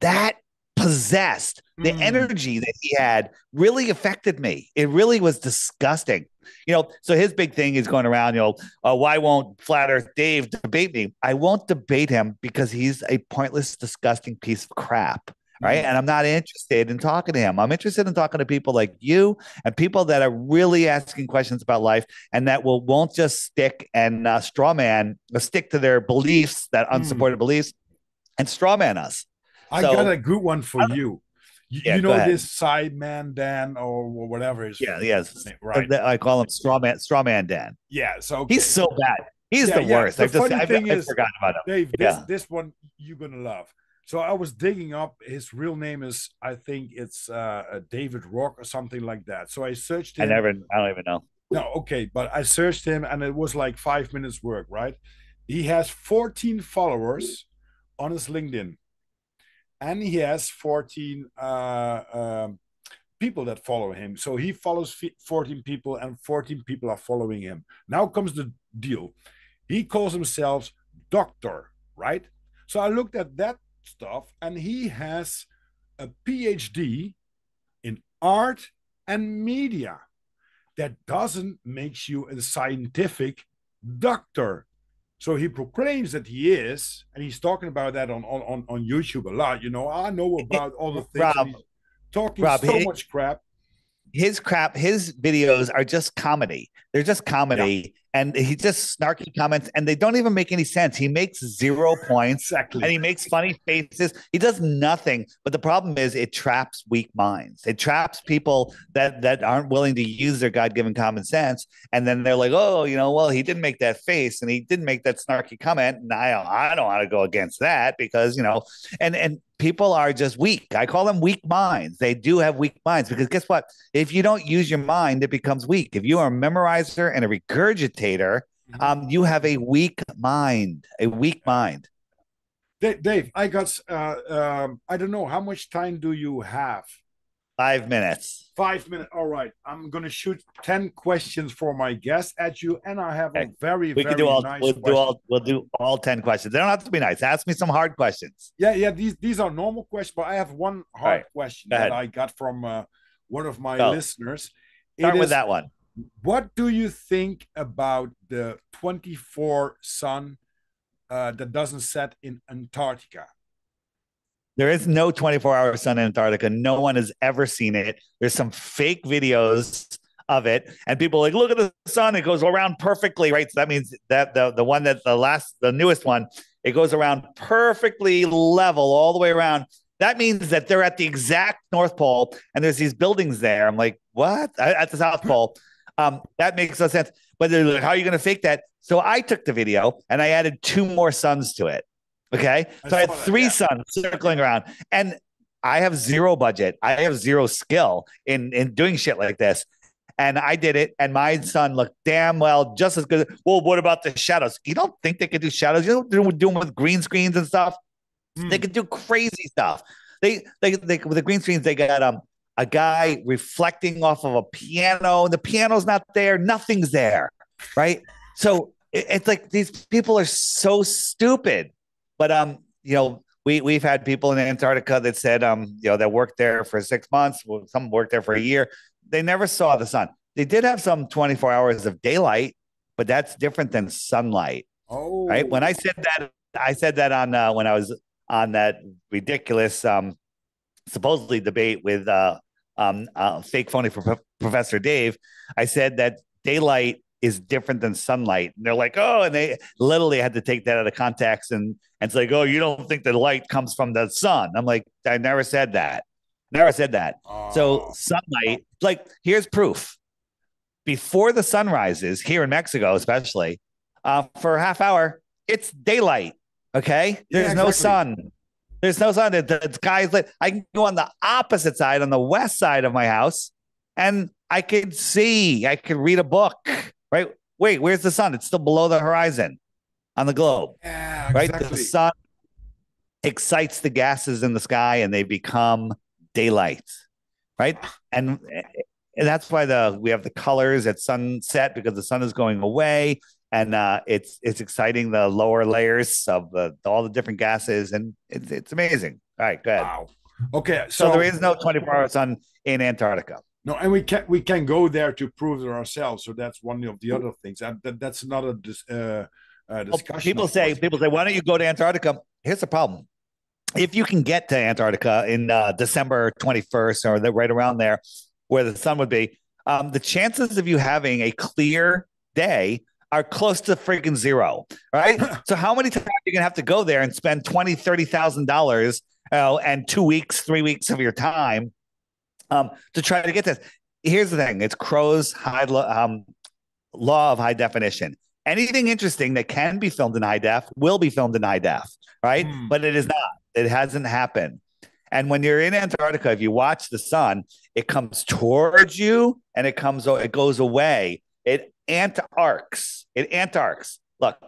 that possessed, the mm. energy that he had really affected me. It really was disgusting. You know, so his big thing is going around, you know, uh, why won't Flat Earth Dave debate me? I won't debate him because he's a pointless, disgusting piece of crap. Right. And I'm not interested in talking to him. I'm interested in talking to people like you and people that are really asking questions about life and that will won't just stick and uh, straw man or stick to their beliefs, that unsupported mm. beliefs, and straw man us. I so, got a good one for you. You, yeah, you know this Sideman Dan or whatever is yeah, yes. his name, right? I call him straw man, straw man Dan. Yeah. So okay. he's so bad. He's yeah, the yeah. worst. The I've funny just, thing I've, is, I forgot about him. Dave, yeah. this, this one you're gonna love. So I was digging up, his real name is, I think it's uh, David Rock or something like that. So I searched him. I never, I don't even know. No, okay. But I searched him and it was like five minutes work, right? He has fourteen followers on his LinkedIn. And he has fourteen uh, um, people that follow him. So he follows fourteen people and fourteen people are following him. Now comes the deal. He calls himself Doctor, right? So I looked at that stuff, and he has a P H D in art and media. That doesn't make you a scientific doctor. So he proclaims that he is, and he's talking about that on on, on YouTube a lot. You know, I know about all the things. Rob, he's talking Rob, so his, much crap. His crap. His videos are just comedy. They're just comedy. Yeah. And he just snarky comments, and they don't even make any sense. He makes zero points, exactly, and he makes funny faces. He does nothing. But the problem is, it traps weak minds. It traps people that that aren't willing to use their God-given common sense. And then they're like, oh, you know, well, he didn't make that face, and he didn't make that snarky comment, and I I don't want to go against that because, you know, and and. People are just weak. I call them weak minds. They do have weak minds because guess what? If you don't use your mind, it becomes weak. If you are a memorizer and a regurgitator, mm-hmm. um, you have a weak mind, a weak mind. Dave, I got, uh, um, I don't know, how much time do you have? Five minutes. Five minutes. All right. I'm going to shoot ten questions for my guest at you, and I have okay. a very, we very can do all, nice we'll question. do all. We'll do all ten questions. They don't have to be nice. Ask me some hard questions. Yeah, yeah. These these are normal questions, but I have one hard right. question that I got from uh, one of my oh. listeners. Start it with is, that one. What do you think about the twenty-four sun uh, that doesn't set in Antarctica? There is no twenty-four hour sun in Antarctica. No one has ever seen it. There's some fake videos of it, and people are like, look at the sun. It goes around perfectly, right? So that means that the the one that the last, the newest one, it goes around perfectly level all the way around. That means that they're at the exact North Pole, and there's these buildings there. I'm like, what? At the South Pole. Um, that makes no sense. But they're like, how are you going to fake that? So I took the video and I added two more suns to it. Okay, so I, I had three that, yeah. suns circling around, and I have zero budget. I have zero skill in, in doing shit like this, and I did it, and my son looked damn well just as good. Well, what about the shadows? You don't think they could do shadows? You don't do them with green screens and stuff. Mm. They could do crazy stuff. They, they, they with the green screens, they got um a guy reflecting off of a piano, and the piano's not there. Nothing's there, right? So it, it's like these people are so stupid. But, um, you know, we, we've had people in Antarctica that said, um, you know, that worked there for six months. Some worked there for a year. They never saw the sun. They did have some twenty-four hours of daylight, but that's different than sunlight. Oh, right. When I said that, I said that on uh, when I was on that ridiculous, um, supposedly debate with uh, um, uh, fake phony for Pro- Professor Dave. I said that daylight is different than sunlight. And they're like, oh, and they literally had to take that out of context. And, and it's like, oh, you don't think the light comes from the sun. I'm like, I never said that. Never said that. Oh. So sunlight, like, here's proof. Before the sun rises, here in Mexico especially, uh, for a half hour, it's daylight, okay? There's yeah, exactly. no sun. There's no sun. The, the sky's lit. I can go on the opposite side, on the west side of my house, and I can see. I can read a book. Right? Wait, where's the sun? It's still below the horizon on the globe. Yeah, right? Exactly. The sun excites the gases in the sky and they become daylight. Right? And, and that's why the we have the colors at sunset, because the sun is going away, and uh, it's it's exciting the lower layers of the, all the different gases, and it's it's amazing. All right, go ahead. Wow. Okay, so, so there is no twenty-four hour sun in Antarctica. No, and we can we can go there to prove it ourselves. So that's one of the other things. That, that that's another dis, uh, uh, discussion. Well, people say people say, why don't you go to Antarctica? Here's the problem: if you can get to Antarctica in uh, December twenty-first or the, right around there, where the sun would be, um, the chances of you having a clear day are close to friggin' zero, right? So how many times are you gonna have to go there and spend twenty, thirty thousand dollars uh, and two weeks, three weeks of your time? Um, to try to get this. Here's the thing. It's Crow's high lo- um, law of high definition. Anything interesting that can be filmed in high def will be filmed in high def, right? Mm. But it is not. It hasn't happened. And when you're in Antarctica, if you watch the sun, it comes towards you and it comes, it goes away. It antarcs. It antarcs. Look,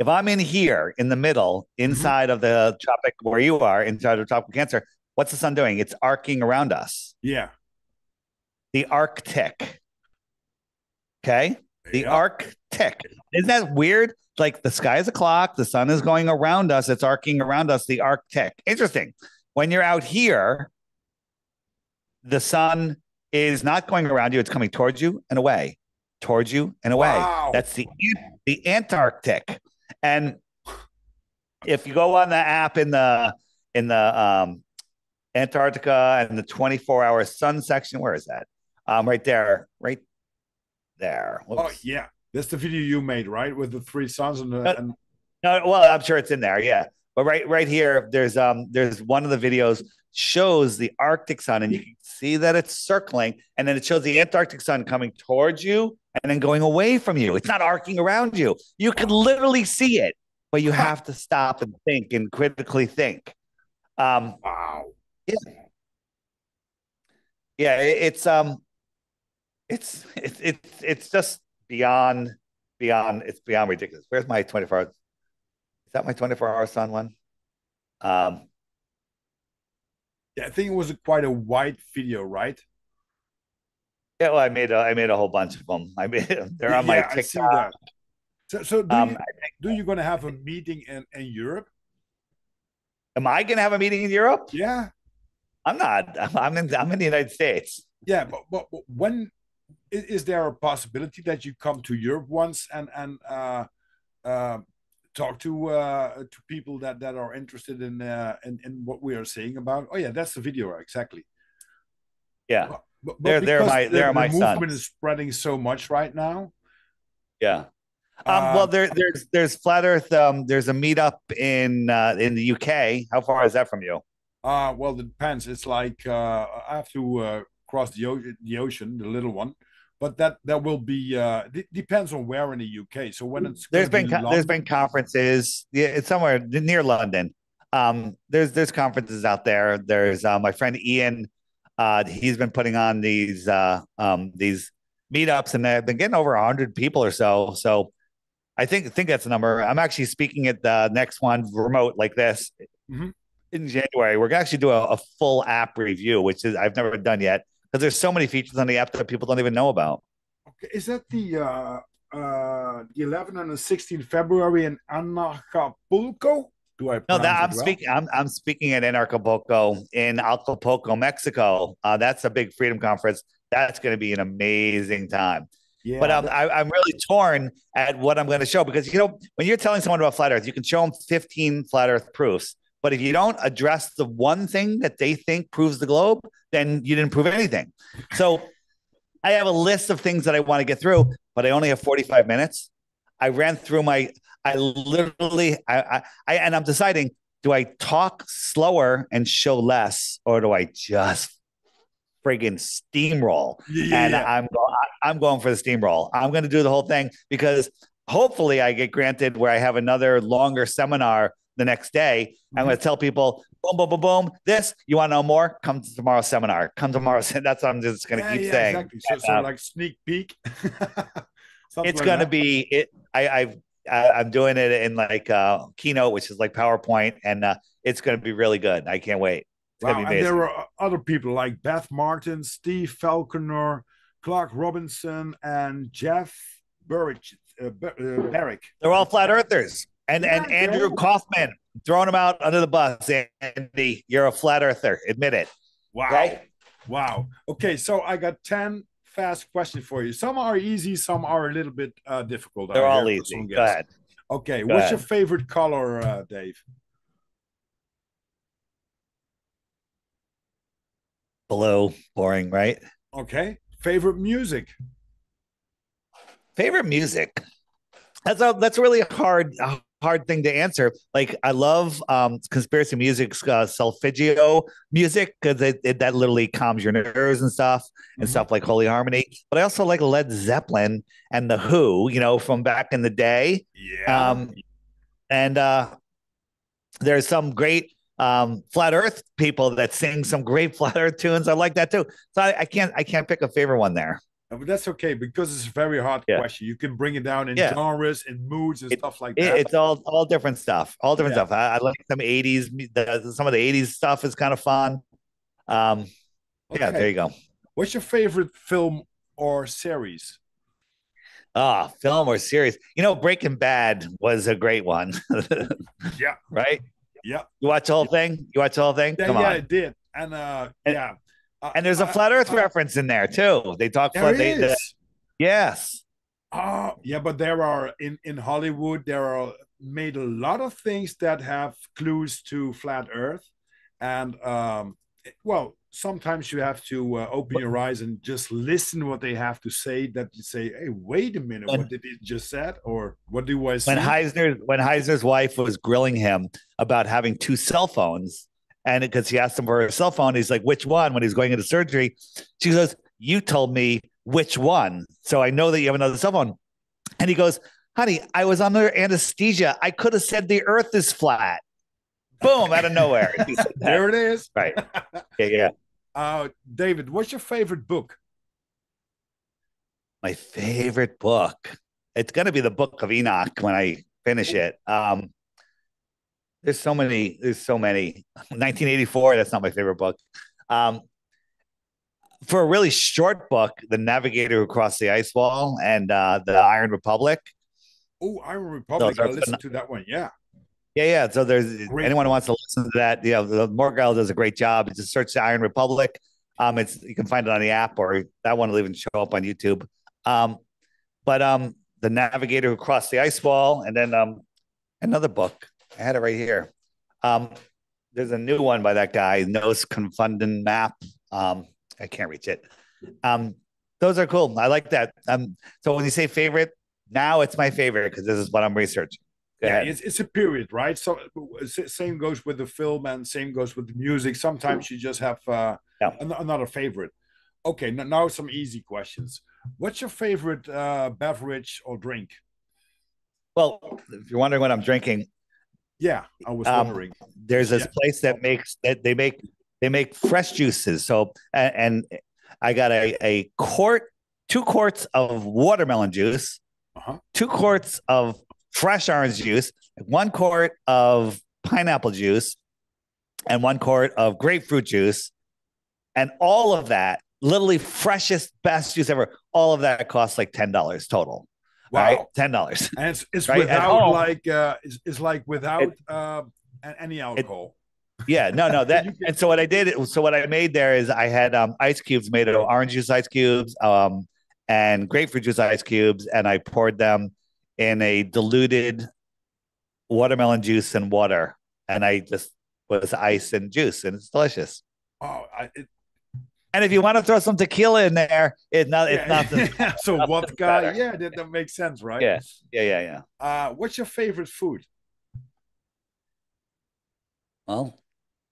if I'm in here in the middle, inside mm-hmm. of the tropic where you are, inside of tropical Cancer, what's the sun doing? It's arcing around us. Yeah. The Arctic. Okay. The yeah. Arctic. Isn't that weird? Like the sky is a clock. The sun is going around us. It's arcing around us. The Arctic. Interesting. When you're out here, the sun is not going around you. It's coming towards you and away. Towards you and away. Wow. That's the, the Antarctic. And if you go on the app in the, in the, um, Antarctica and the twenty-four hour sun section. Where is that? Um, right there, right there. Oops. Oh yeah, That's the video you made, right? With the three sons and, the, and no, well, I'm sure it's in there. Yeah. But right, right here, there's um, there's one of the videos shows the Arctic sun, and you can see that it's circling, and then it shows the Antarctic sun coming towards you and then going away from you. It's not arcing around you. You can literally see it, but you have to stop and think and critically think. Um, wow. Yeah. Yeah, it, it's um, it's it's it's it's just beyond beyond it's beyond ridiculous. Where's my twenty-four hours? Is that my twenty-four hour sun one? Um, yeah, I think it was a, quite a wide video, right? Yeah, well, I made a, I made a whole bunch of them. I made they're on yeah, my TikTok. I see that. So, so do um, you, do you going to have a meeting in, in Europe? Am I going to have a meeting in Europe? Yeah, I'm not. I'm in. I'm in the United States. Yeah, but, but, but when is, is there a possibility that you come to Europe once and and uh, uh, talk to uh, to people that that are interested in uh, in, in what we are saying about? Oh yeah, that's the video exactly. Yeah, but, but they're they're my they're the, my the movement sons. Is spreading so much right now. Yeah. Um, uh, well, there, there's there's Flat Earth. Um, there's a meetup in uh, in the U K. How far is that from you? Uh, well, it depends. It's like uh, I have to uh, cross the, o the ocean, the little one, but that that will be uh, depends on where in the U K. So when it's there's been be there's been conferences. Yeah, it's somewhere near London. Um, there's there's conferences out there. There's uh, my friend Ian. Uh, he's been putting on these uh, um, these meetups, and they've been getting over a hundred people or so. So. I think think that's the number. I'm actually speaking at the next one remote like this mm-hmm. in January. We're gonna actually do a, a full app review, which is I've never done yet because there's so many features on the app that people don't even know about. Okay, is that the uh, uh, the eleventh and the sixteenth of February in Anarchapulco? Do I no? That I'm well? speaking. I'm I'm speaking at Anarchapulco in Acapulco, Mexico. Uh, that's a big freedom conference. That's going to be an amazing time. Yeah, but um, I, I'm really torn at what I'm going to show because, you know, when you're telling someone about flat earth, you can show them fifteen flat earth proofs. But if you don't address the one thing that they think proves the globe, then you didn't prove anything. So I have a list of things that I want to get through, but I only have forty-five minutes. I ran through my I literally I, I, I and I'm deciding, do I talk slower and show less or do I just friggin' steamroll? Yeah. And I'm going, I'm going for the steamroll. I'm going to do the whole thing because hopefully I get granted where I have another longer seminar the next day. Mm-hmm. I'm going to tell people, boom, boom, boom, boom. This, you want to know more? Come to tomorrow's seminar. Come tomorrow's. That's what I'm just going to yeah, keep yeah, saying. Exactly. So, so um, like sneak peek. It's going to be it. I, I've, I, I'm doing it in like uh, Keynote, which is like PowerPoint, and uh, it's going to be really good. I can't wait. Wow. And there were other people like Beth Martin, Steve Falconer, Clark Robinson, and Jeff Berwick. Uh, Berwick. They're all flat earthers. And yeah, and Andrew Kaufman, throwing them out under the bus. Andy, you're a flat earther. Admit it. Wow. Right? Wow. Okay, so I got ten fast questions for you. Some are easy. Some are a little bit uh, difficult. They're all easy. Go ahead. Okay, Go what's ahead. your favorite color, uh, Dave? Blue, boring, right? Okay. Favorite music. Favorite music. That's a that's really a hard a hard thing to answer. Like I love um, conspiracy music, uh, solfeggio music because it, it that literally calms your nerves and stuff and mm-hmm. stuff like Holy Harmony. But I also like Led Zeppelin and the Who, you know, from back in the day. Yeah. Um, and uh, there's some great. Um, flat earth people that sing some great flat earth tunes. I like that too. So I, I can't, I can't pick a favorite one there. But that's okay because it's a very hard yeah. question. You can bring it down in yeah. genres and moods and it, stuff like that. It, it's all, all different stuff, all different yeah. stuff. I, I like some eighties, the, some of the eighties stuff is kind of fun. Um, okay. Yeah, there you go. What's your favorite film or series? Ah, oh, film or series. You know, Breaking Bad was a great one. yeah. Right? Yeah, you watch the whole thing. You watch the whole thing. Yeah, Come yeah on. I did, and uh, and, yeah, uh, and there's a I, flat Earth I, reference in there too. They talk. There flat, is. They, they, yes. Oh yeah, but there are in in Hollywood. There are made a lot of things that have clues to flat Earth, and um, well, sometimes you have to uh, open your eyes and just listen to what they have to say, that you say, hey, wait a minute, when, what did he just said? Or what do I say? When Heisner's, when Heisner's wife was grilling him about having two cell phones, and because he asked him for her cell phone, he's like, which one? When he's going into surgery, she goes, you told me which one. So I know that you have another cell phone. And he goes, honey, I was under anesthesia. I could have said the earth is flat. Boom, out of nowhere. There it is. Right. Yeah, yeah. Uh, David, what's your favorite book? My favorite book? It's going to be the Book of Enoch when I finish it. Um, there's so many. There's so many. nineteen eighty-four, that's not my favorite book. Um, for a really short book, The Navigator Who Crossed the Ice Wall and uh, The Iron Republic. Oh, Iron Republic. I listened to that one. Yeah. Yeah, yeah. So there's great. Anyone who wants to listen to that, you know, the Morgel does a great job. Just search the Iron Republic. Um, it's you can find it on the app, or that one will even show up on YouTube. Um, but um, The Navigator Who Crossed the Ice Wall, and then um, another book. I had it right here. Um, there's a new one by that guy, Nos Confunden Map. Um, I can't reach it. Um, those are cool. I like that. Um, so when you say favorite, now it's my favorite because this is what I'm researching. Yeah, it's, it's a period, right? So same goes with the film and same goes with the music. Sometimes you just have uh, yeah. another favorite. Okay, now some easy questions. What's your favorite uh, beverage or drink? Well, if you're wondering what I'm drinking, yeah, I was wondering. Um, there's this yeah. place that makes that they make they make fresh juices. So and, and I got a a quart, two quarts of watermelon juice, uh-huh. two quarts of fresh orange juice, one quart of pineapple juice, and one quart of grapefruit juice. And all of that, literally freshest, best juice ever, all of that costs like ten dollars total. Wow. Right? ten dollars. And it's, it's right? without home, like, uh, it's, it's like without it, uh, any alcohol. It, yeah, no, no. That. And so what I did, so what I made there is I had um, ice cubes made of orange juice ice cubes um, and grapefruit juice ice cubes, and I poured them in a diluted watermelon juice and water, and I just was ice and juice, and it's delicious. Oh, I, it, and if you want to throw some tequila in there, it's not. It's yeah, not. Yeah. The, so vodka, yeah, that, that makes sense, right? Yeah, yeah, yeah, yeah. Uh, what's your favorite food? Well,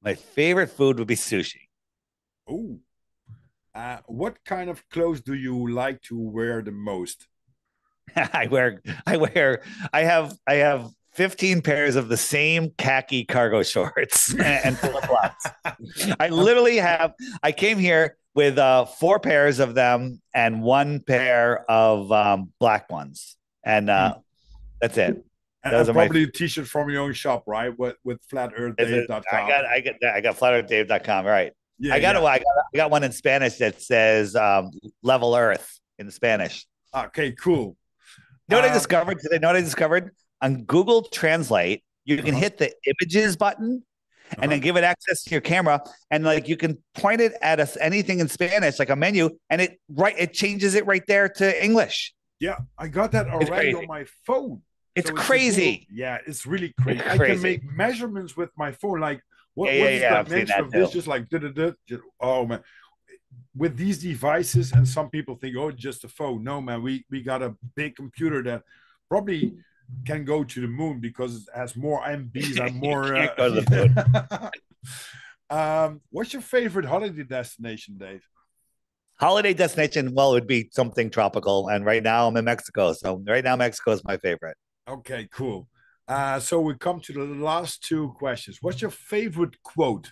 my favorite food would be sushi. Oh, uh, what kind of clothes do you like to wear the most? I wear, I wear, I have, I have fifteen pairs of the same khaki cargo shorts and flip-flops. I literally have, I came here with uh, four pairs of them and one pair of um, black ones. And uh, that's it. Those and probably my... a t-shirt from your own shop, right? With, with flat earth dave dot com. I got, I got, I got flat earth dave dot com, right. Yeah, I, got yeah. a, I, got, I got one in Spanish that says um, level earth in Spanish. Okay, cool. You know what I discovered today? You know what I discovered? On Google Translate, you can uh-huh. hit the images button and uh-huh. then give it access to your camera. And like you can point it at us anything in Spanish, like a menu, and it right it changes it right there to English. Yeah, I got that already on my phone. It's so crazy. It's cool. Yeah, it's really crazy. It's crazy. I can make measurements with my phone. Like what, yeah, what yeah, is yeah, that measurement? It's just like duh, duh, duh, duh. Oh man. With these devices, and some people think, oh, just a phone. No, man, we, we got a big computer that probably can go to the moon because it has more M Bs and more. Uh... go to the moon. um, what's your favorite holiday destination, Dave? Holiday destination, well, it would be something tropical. And right now I'm in Mexico. So right now Mexico is my favorite. Okay, cool. Uh, so we come to the last two questions. What's your favorite quote?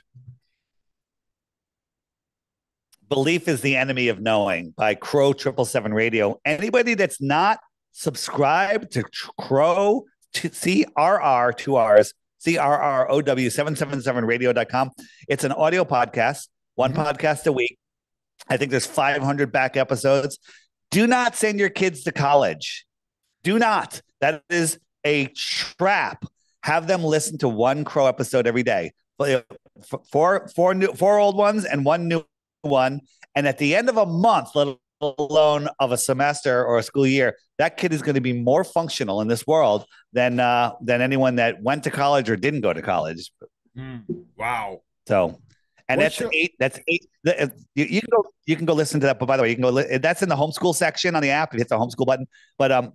Belief is the enemy of knowing by Crow seven seven seven Radio. Anybody that's not subscribed to Crow C R R two R's C R R O W seven seven seven radio dot com. It's an audio podcast, one mm-hmm. podcast a week. I think there's five hundred back episodes. Do not send your kids to college. Do not. That is a trap. Have them listen to one Crow episode every day. Four, four, new, four old ones and one new one, and at the end of a month, let alone of a semester or a school year, that kid is going to be more functional in this world than uh than anyone that went to college or didn't go to college. Mm, wow. So And What's that's your- eight. That's eight. The, you, you can go. You can go listen to that. But by the way, you can go. Li- that's in the homeschool section on the app. You hit the homeschool button. But um,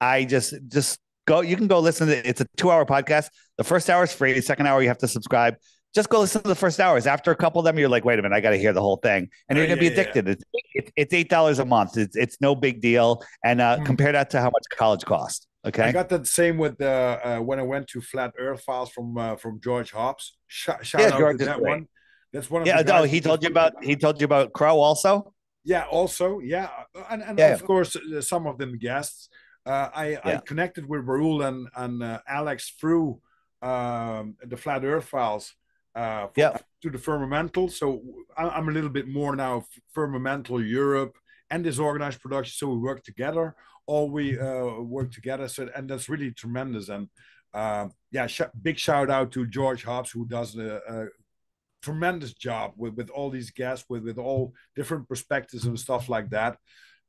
I just just go. You can go listen to it. It's a two-hour podcast. The first hour is free. The second hour you have to subscribe. Just go listen to the first hours. After a couple of them, you're like, wait a minute, I got to hear the whole thing, and you're oh, gonna yeah, be addicted. Yeah. It's, it's eight dollars a month. It's it's no big deal. And uh, mm. compare that to how much college costs. Okay, I got that same with uh, uh, when I went to Flat Earth Files from uh, from George Hobbs. Sh- shout yeah, out George to that great. one. That's one of yeah. No, he told you about he told you about Crow also. Yeah, also yeah, and and yeah. of course uh, some of them guests. Uh, I yeah. I connected with Raul and and uh, Alex through um, the Flat Earth Files. Uh, yeah. To the Firmamental. So I'm a little bit more now Firmamental Europe and Disorganized Productions. So we work together, all we uh, work together. So and that's really tremendous. And uh, yeah, sh- big shout out to George Hobbs, who does a, a tremendous job with, with all these guests, with with all different perspectives and stuff like that.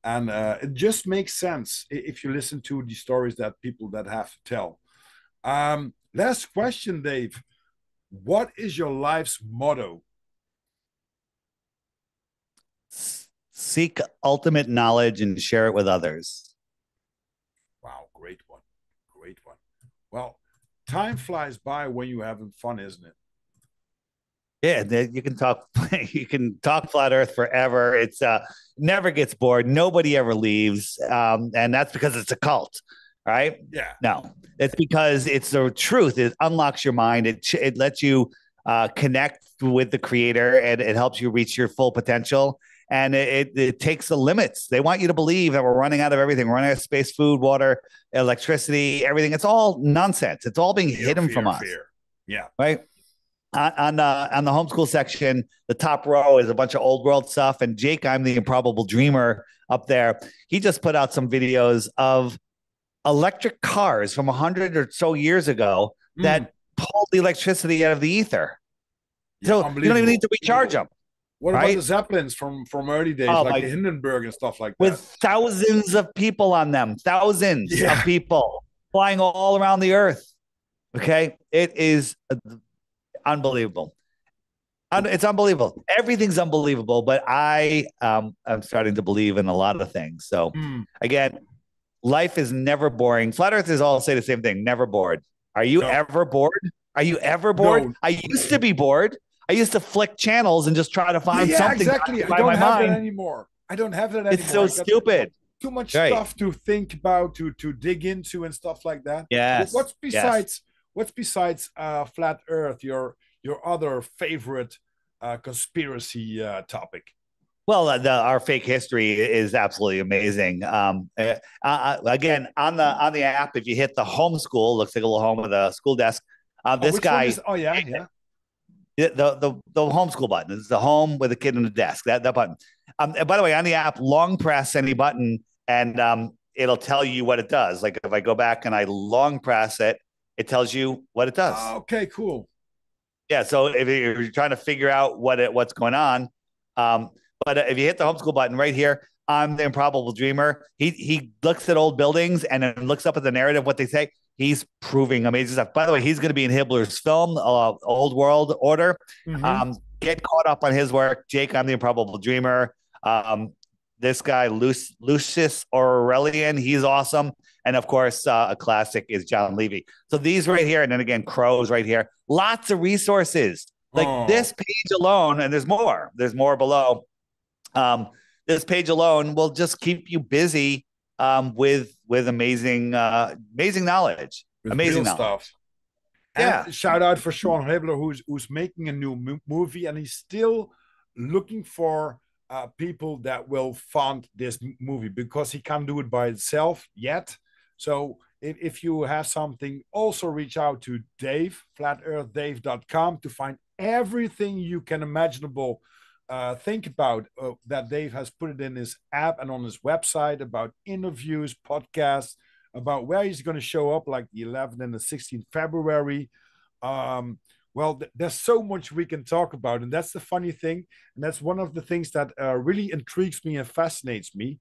And uh, it just makes sense if you listen to the stories that people that have to tell. Um, last question, Dave. What is your life's motto? Seek ultimate knowledge and share it with others. Wow, great one. Great one. Well, time flies by when you're having fun, isn't it? Yeah, you can talk you can talk Flat Earth forever. It's uh never gets bored. Nobody ever leaves. Um, and that's because it's a cult. Right? Yeah. No, it's because it's the truth. It unlocks your mind. It it lets you uh, connect with the creator, and it helps you reach your full potential. And it, it it takes the limits. They want you to believe that we're running out of everything. We're running out of space, food, water, electricity, everything. It's all nonsense. It's all being fear, hidden fear, from us. Fear. Yeah. Right. On on, uh, on the homeschool section, the top row is a bunch of old world stuff. And Jake, I'm the Improbable Dreamer up there. He just put out some videos of electric cars from a hundred or so years ago mm. that pulled the electricity out of the ether. Yeah, so you don't even need to recharge them. What right? about the Zeppelins from, from early days, oh, like the Hindenburg and stuff like that? With thousands of people on them, thousands yeah. of people flying all around the earth. Okay. It is unbelievable. It's unbelievable. Everything's unbelievable, but I, um, I'm starting to believe in a lot of things. So mm. again, life is never boring. Flat Earthers all say the same thing. Never bored. Are you no. ever bored? Are you ever bored? No. I used to be bored. I used to flick channels and just try to find yeah, something. Exactly. I don't have mind. that anymore. I don't have that anymore. It's so stupid. Too much right. stuff to think about, to to dig into and stuff like that. Yes. What's besides yes. what's besides uh, Flat Earth, your your other favorite uh, conspiracy uh, topic? Well, the, our fake history is absolutely amazing. Um, uh, uh, again, on the on the app, if you hit the homeschool, looks like a little home with a school desk. Uh, this oh, guy, is, oh yeah, yeah. The the the homeschool button is the home with a kid in a desk. That that button. Um, and by the way, on the app, long press any button, and um, it'll tell you what it does. Like if I go back and I long press it, it tells you what it does. Oh, okay, cool. Yeah, so if you're trying to figure out what it, what's going on. Um, But if you hit the homeschool button right here, I'm the Improbable Dreamer. He he looks at old buildings and then looks up at the narrative, what they say. He's proving amazing stuff. By the way, he's going to be in Hibbler's film, uh, Old World Order. Mm-hmm. Um, get caught up on his work. Jake, I'm the Improbable Dreamer. Um, this guy, Luc- Lucius Aurelian, he's awesome. And, of course, uh, a classic is John Levy. So these right here, and then, again, Crow's right here. Lots of resources. Like oh. this page alone, and there's more. There's more below. Um, this page alone will just keep you busy um, with with amazing uh, amazing knowledge, with amazing knowledge. stuff. Yeah, and shout out for Sean Hibbler, who's who's making a new mo- movie, and he's still looking for uh, people that will fund this movie because he can't do it by itself yet. So if, if you have something, also reach out to Dave, flat earth dave dot com, to find everything you can imaginable. Uh, think about uh, that Dave has put it in his app and on his website about interviews, podcasts, about where he's going to show up, like the eleventh and the sixteenth February. Um, well, th- there's so much we can talk about, and that's the funny thing, and that's one of the things that uh, really intrigues me and fascinates me.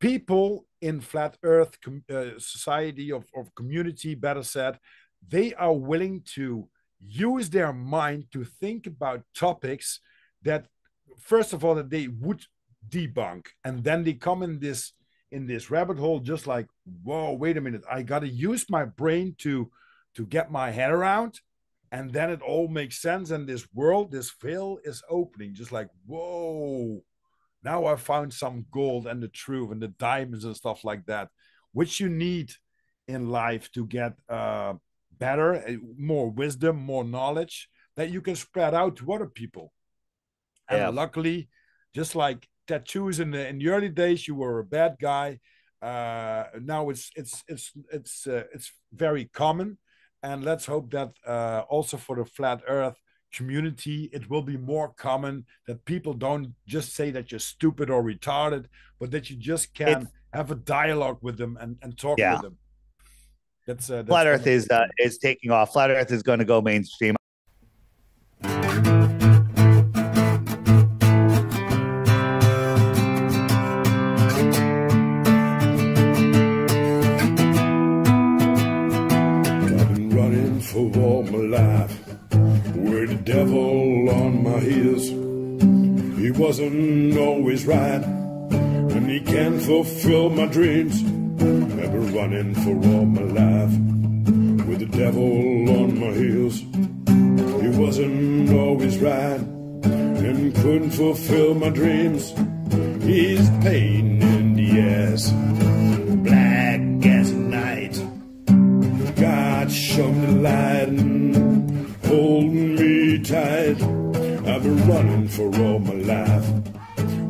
People in Flat Earth com- uh, society or, or community, better said, they are willing to use their mind to think about topics that, first of all, that they would debunk, and then they come in this in this rabbit hole just like, whoa, wait a minute, I gotta use my brain to to get my head around, and then it all makes sense, and this world, this veil is opening, just like, whoa, now I found some gold and the truth and the diamonds and stuff like that, which you need in life to get uh better, more wisdom, more knowledge that you can spread out to other people. And yeah. luckily, just like tattoos in the in the early days, you were a bad guy. Uh, now it's it's it's it's uh, it's very common, and let's hope that uh, also for the flat Earth community, it will be more common that people don't just say that you're stupid or retarded, but that you just can it's, have a dialogue with them and and talk yeah. with them. That's, uh, that's Flat Earth is uh, is taking off. Flat Earth is going to go mainstream. I've been running for all my life with the devil on my heels. He wasn't always right, and he can't fulfill my dreams. I've been running for all my life with the devil on my heels. He wasn't always right and couldn't fulfill my dreams. He's pain in the ass, black as night. God shone the light and holding me tight. I've been running for all my life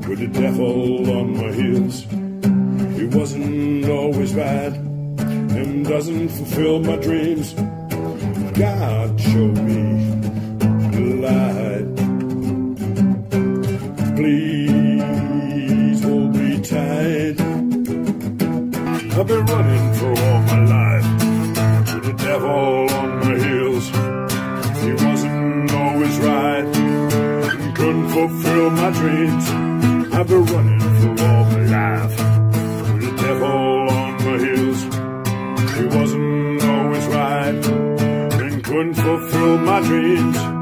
with the devil on my heels. He wasn't always right and doesn't fulfill my dreams. God showed me the light. Please hold me tight. I've been running for all my life with the devil on my heels. He wasn't always right and couldn't fulfill my dreams. I've been running for all my life. Devil on my heels. He wasn't always right and couldn't fulfill my dreams.